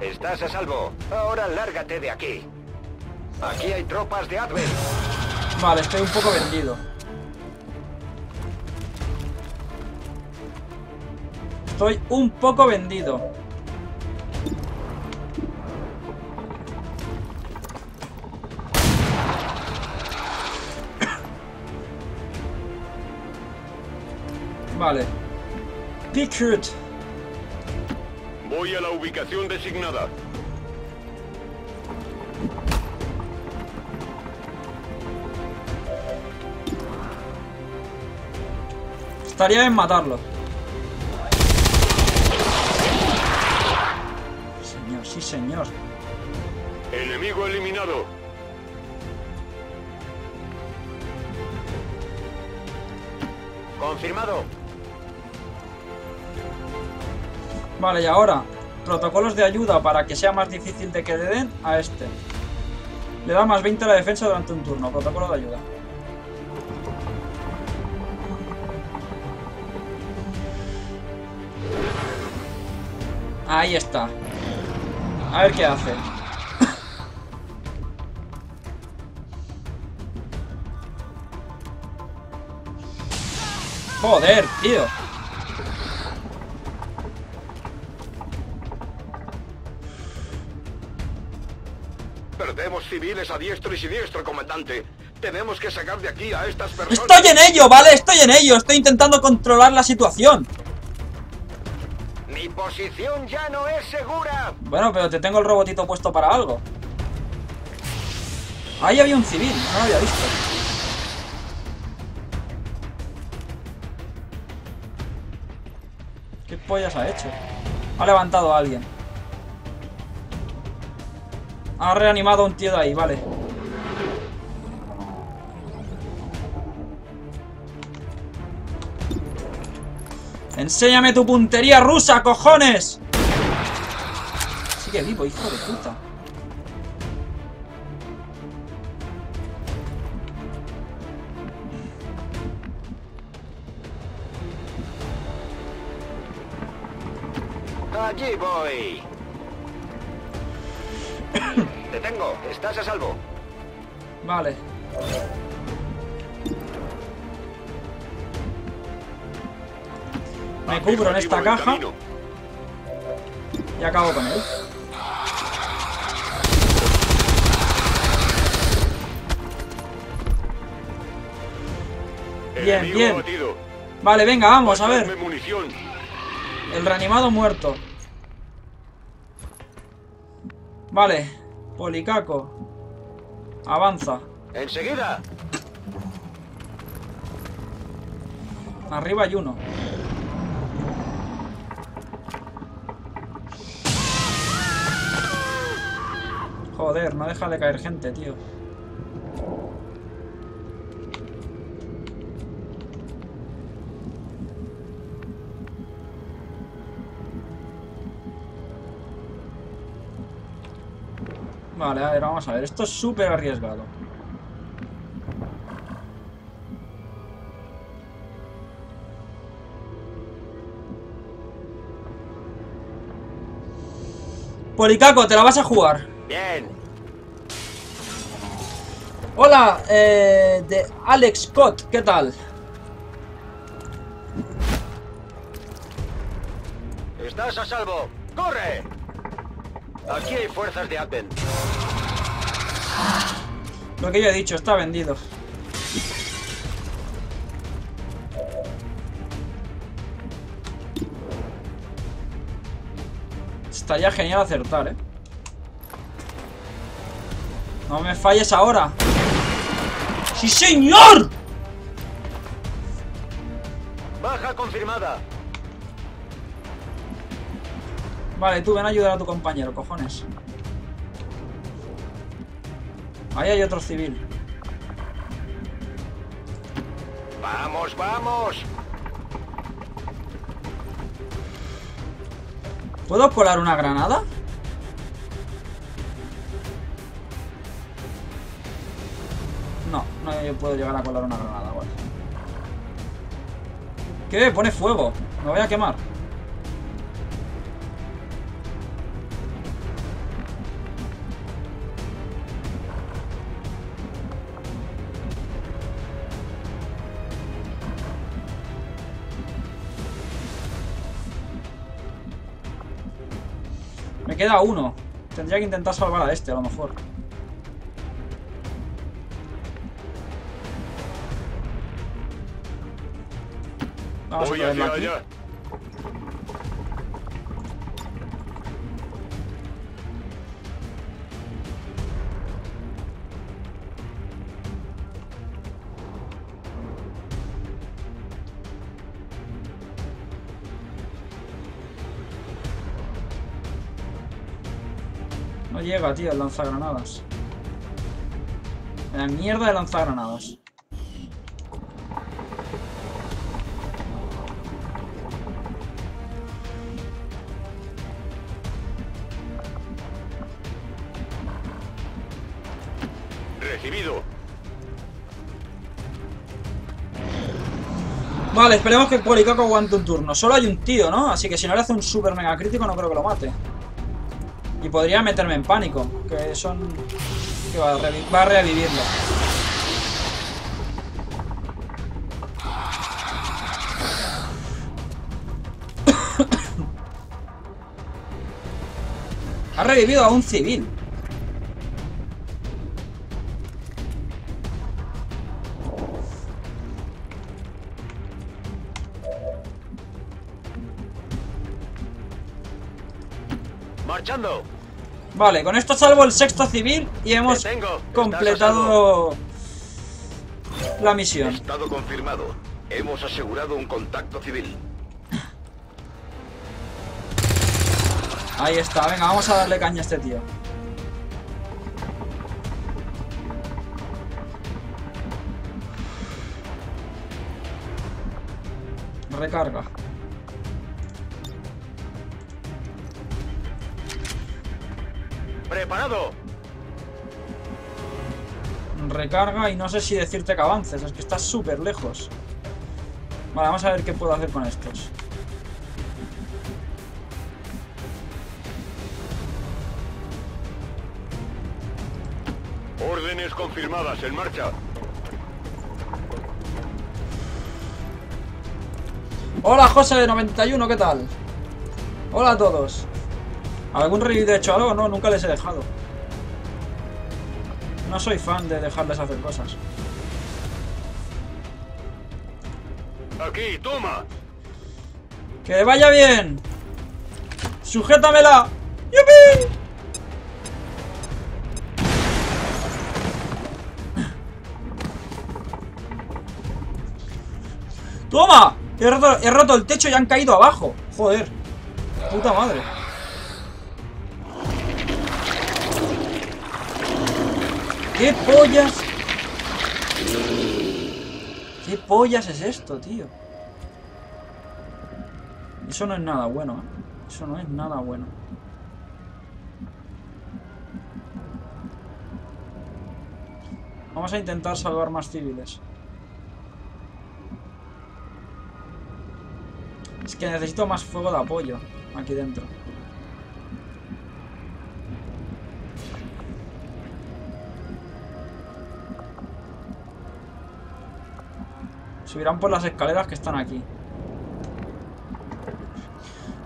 Estás a salvo. Ahora lárgate de aquí. Aquí hay tropas de Advent. Vale, estoy un poco vendido. Estoy un poco vendido. Vale. Tikut. Voy a la ubicación designada. Estaría en matarlo. Sí, señor, sí, señor. Enemigo eliminado. Confirmado. Vale, y ahora, protocolos de ayuda para que sea más difícil de que le den a este. Le da más veinte a la defensa durante un turno, protocolo de ayuda. Ahí está. A ver qué hace. Joder, tío. Perdemos civiles a diestro y siniestro, comandante. Tenemos que sacar de aquí a estas personas. Estoy en ello, ¿vale? Estoy en ello. Estoy intentando controlar la situación. Mi posición ya no es segura. Bueno, pero te tengo el robotito puesto para algo. Ahí había un civil, no lo había visto. ¿Qué pollas ha hecho? Ha levantado a alguien. Ha reanimado a un tío de ahí, vale. ¡Enséñame tu puntería rusa, cojones! Sigue vivo, hijo de puta. Allí voy. Te tengo, estás a salvo. Vale. Me cubro en esta caja y acabo con él. Bien, bien. Vale, venga, vamos a ver. El reanimado muerto. Vale, Policaco. Avanza. Enseguida. Arriba hay uno. Joder, no deja de caer gente, tío. Vale, a ver, vamos a ver. Esto es súper arriesgado. Policaco, te la vas a jugar. Bien. Hola, eh, de Alex Cott, ¿qué tal? Estás a salvo, corre. Aquí hay fuerzas de Advent. Lo que yo he dicho, está vendido. Estaría genial acertar, eh. No me falles ahora. ¡Sí, señor! Baja confirmada. Vale, tú ven a ayudar a tu compañero, cojones. Ahí hay otro civil. Vamos, vamos. ¿Puedo colar una granada? Yo puedo llegar a colar una granada, vale. ¿Qué? Pone fuego. Me voy a quemar. Me queda uno. Tendría que intentar salvar a este, a lo mejor. Vamos a ponerlo aquí. No llega, tío, el lanzagranadas. La mierda de lanzagranadas. Recibido. Vale, esperemos que el Policaco aguante un turno. Solo hay un tío, ¿no? Así que si no le hace un super mega crítico, no creo que lo mate. Y podría meterme en pánico, que son... que va a, revi... va a revivirlo. Ha revivido a un civil. Marchando. Vale, con esto salvo el sexto civil y hemos completado la misión. Estado confirmado. Hemos asegurado un contacto civil. Ahí está, venga, vamos a darle caña a este tío. Recarga. ¡Preparado! Recarga y no sé si decirte que avances, es que estás súper lejos. Vale, vamos a ver qué puedo hacer con estos. Órdenes confirmadas, en marcha. Hola José de noventa y uno, ¿qué tal? Hola a todos. ¿Algún review de hecho algo? No, nunca les he dejado. No soy fan de dejarles hacer cosas. Aquí, toma. ¡Que vaya bien! ¡Sujétamela! ¡Yupi! ¡Toma! He roto, he roto el techo y han caído abajo. Joder. Puta madre. ¡Qué pollas! ¿Qué pollas es esto, tío? Eso no es nada bueno, ¿eh? Eso no es nada bueno. Vamos a intentar salvar más civiles. Es que necesito más fuego de apoyo aquí dentro. Subirán por las escaleras que están aquí.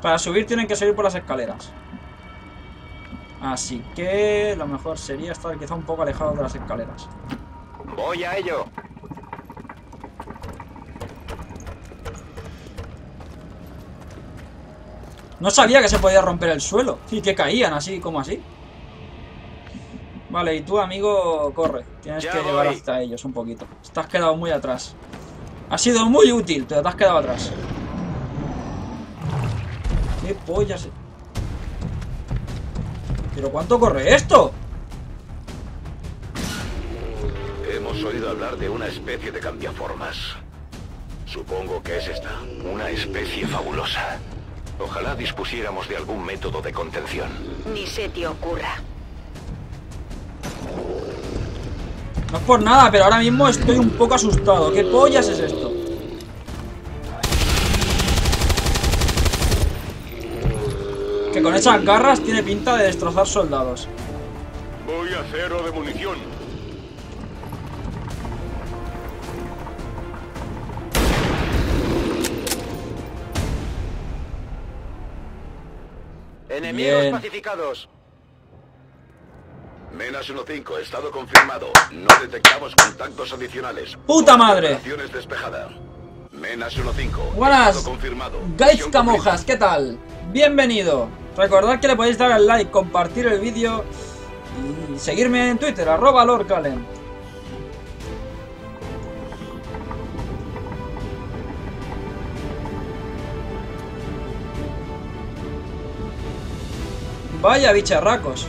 Para subir tienen que subir por las escaleras. Así que lo mejor sería estar quizá un poco alejado de las escaleras. Voy a ello. No sabía que se podía romper el suelo y que caían así como así. Vale, y tú, amigo, corre. Tienes ya que voy. Llevar hasta ellos un poquito. Estás quedado muy atrás. Ha sido muy útil, pero te has quedado atrás. Qué pollas. ¿Pero cuánto corre esto? Hemos oído hablar de una especie de cambiaformas. Supongo que es esta, una especie fabulosa. Ojalá dispusiéramos de algún método de contención. Ni se te ocurra. No es por nada, pero ahora mismo estoy un poco asustado. ¿Qué pollas es esto? Que con esas garras tiene pinta de destrozar soldados. Voy a cero de munición. Enemigos Bien. pacificados. Menas uno cinco, estado confirmado. No detectamos contactos adicionales. ¡Puta madre! Despejada. Menas uno cinco. Buenas, guys camojas, ¿qué tal? Bienvenido. Recordad que le podéis dar al like, compartir el vídeo y seguirme en Twitter, arroba lordkalen. Vaya bicharracos.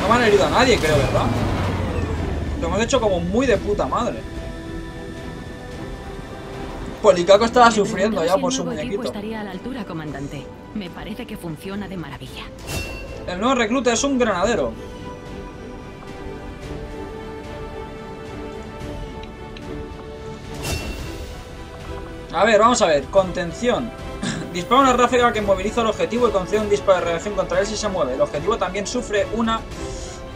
No me han herido a nadie, creo, ¿verdad? Lo hemos hecho como muy de puta madre. Policaco estaba sufriendo ya por su muñequito. Estaría a la altura, comandante. Me parece que funciona de maravilla. El nuevo recluta es un granadero. A ver, vamos a ver. Contención. Dispara una ráfaga que inmoviliza al objetivo y concede un disparo de reacción contra él si se mueve. El objetivo también sufre una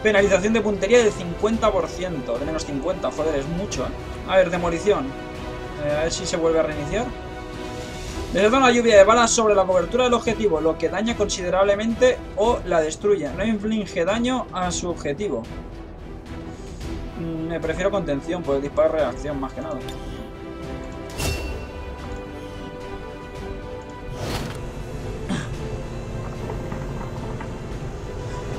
penalización de puntería del cincuenta por ciento. De menos cincuenta, joder, es mucho, ¿eh? A ver, demolición. A ver si se vuelve a reiniciar. Desata una lluvia de balas sobre la cobertura del objetivo, lo que daña considerablemente o la destruye. No inflige daño a su objetivo. Me prefiero contención, pues disparar reacción más que nada.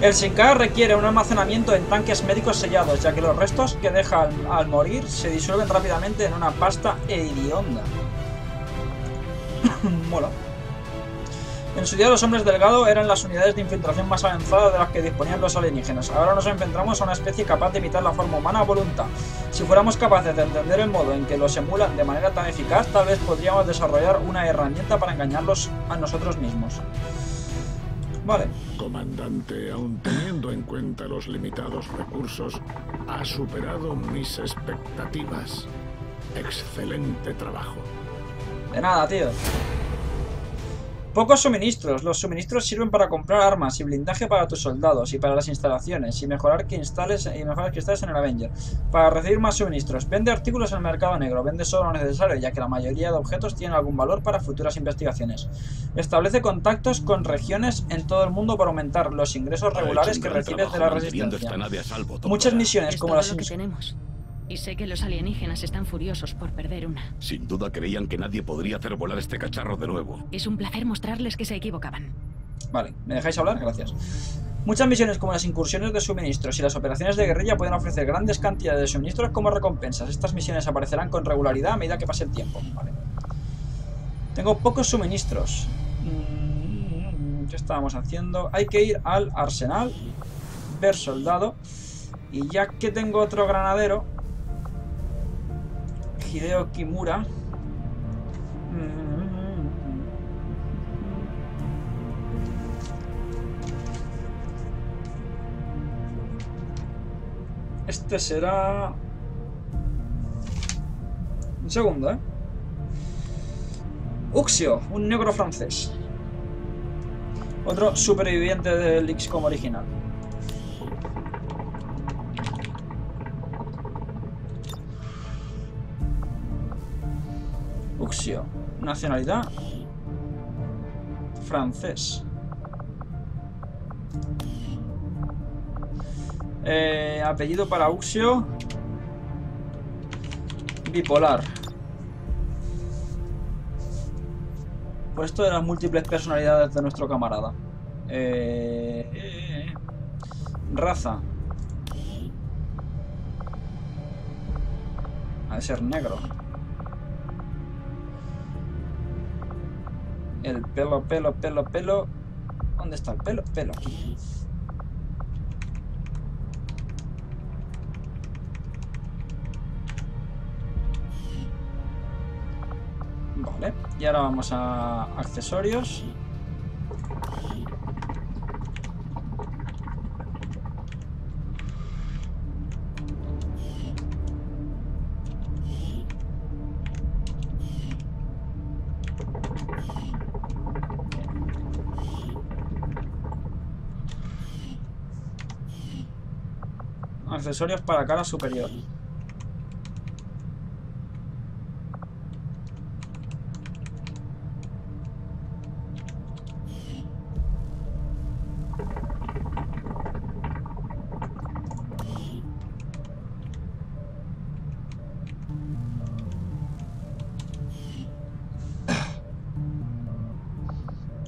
El Shinkara requiere un almacenamiento en tanques médicos sellados, ya que los restos que deja al, al morir se disuelven rápidamente en una pasta hedionda. Mola. En su día los hombres delgado eran las unidades de infiltración más avanzadas de las que disponían los alienígenas. Ahora nos enfrentamos a una especie capaz de imitar la forma humana a voluntad. Si fuéramos capaces de entender el modo en que los emulan de manera tan eficaz, tal vez podríamos desarrollar una herramienta para engañarlos a nosotros mismos. Vale. Comandante, aun teniendo en cuenta los limitados recursos, ha superado mis expectativas. Excelente trabajo. De nada, tío. Pocos suministros. Los suministros sirven para comprar armas y blindaje para tus soldados y para las instalaciones y mejorar que instales y mejorar que instales en el Avenger. Para recibir más suministros, vende artículos en el mercado negro. Vende solo lo necesario, ya que la mayoría de objetos tienen algún valor para futuras investigaciones. Establece contactos con regiones en todo el mundo para aumentar los ingresos regulares que recibes de la resistencia. Muchas misiones como las que tenemos. Y sé que los alienígenas están furiosos por perder una. Sin duda creían que nadie podría hacer volar este cacharro de nuevo. Es un placer mostrarles que se equivocaban. Vale, ¿me dejáis hablar? Gracias. Muchas misiones como las incursiones de suministros y las operaciones de guerrilla pueden ofrecer grandes cantidades de suministros como recompensas. Estas misiones aparecerán con regularidad a medida que pase el tiempo. Vale. Tengo pocos suministros. ¿Qué estábamos haciendo? Hay que ir al arsenal, ver soldado. Y ya que tengo otro granadero, Hideo Kimura. Este será... Un segundo, ¿eh? Uxio, un negro francés. Otro superviviente del X COM original. Uxio, nacionalidad francés. Eh, apellido para Uxio, bipolar. Puesto de las múltiples personalidades de nuestro camarada. Eh, eh, raza, ha de ser negro. El pelo, pelo, pelo, pelo. ¿Dónde está el pelo? Pelo aquí. Vale. Y ahora vamos a accesorios. accesorios para cara superior.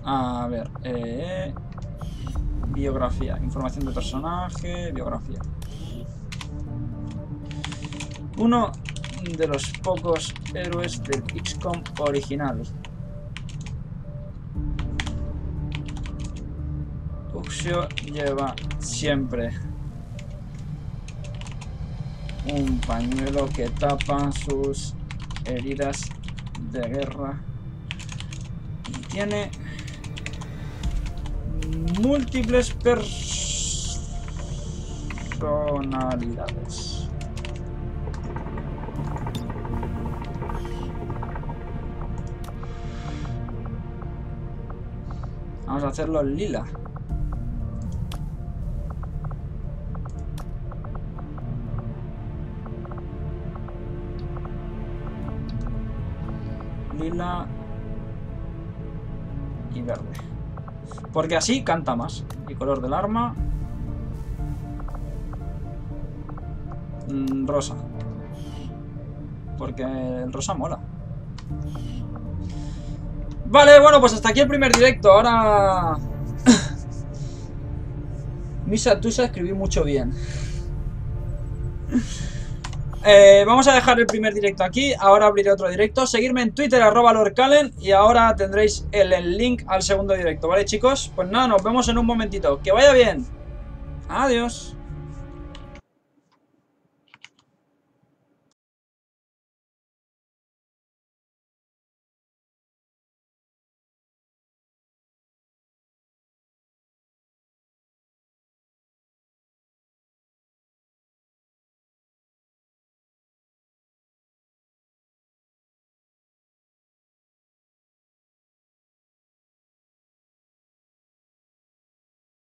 A ver, eh, biografía, información de personaje, biografía. Uno de los pocos héroes del X COM original. Uxio lleva siempre un pañuelo que tapa sus heridas de guerra y tiene múltiples personalidades. Vamos a hacerlo lila. Lila y verde. Porque así canta más. Y color del arma... rosa. Porque el rosa mola. Vale, bueno, pues hasta aquí el primer directo. Ahora... Misa Tusa, escribí mucho bien. Eh, vamos a dejar el primer directo aquí. Ahora abriré otro directo. Seguirme en Twitter, arroba lordkalen. Y ahora tendréis el, el link al segundo directo. ¿Vale, chicos? Pues nada, nos vemos en un momentito. Que vaya bien. Adiós.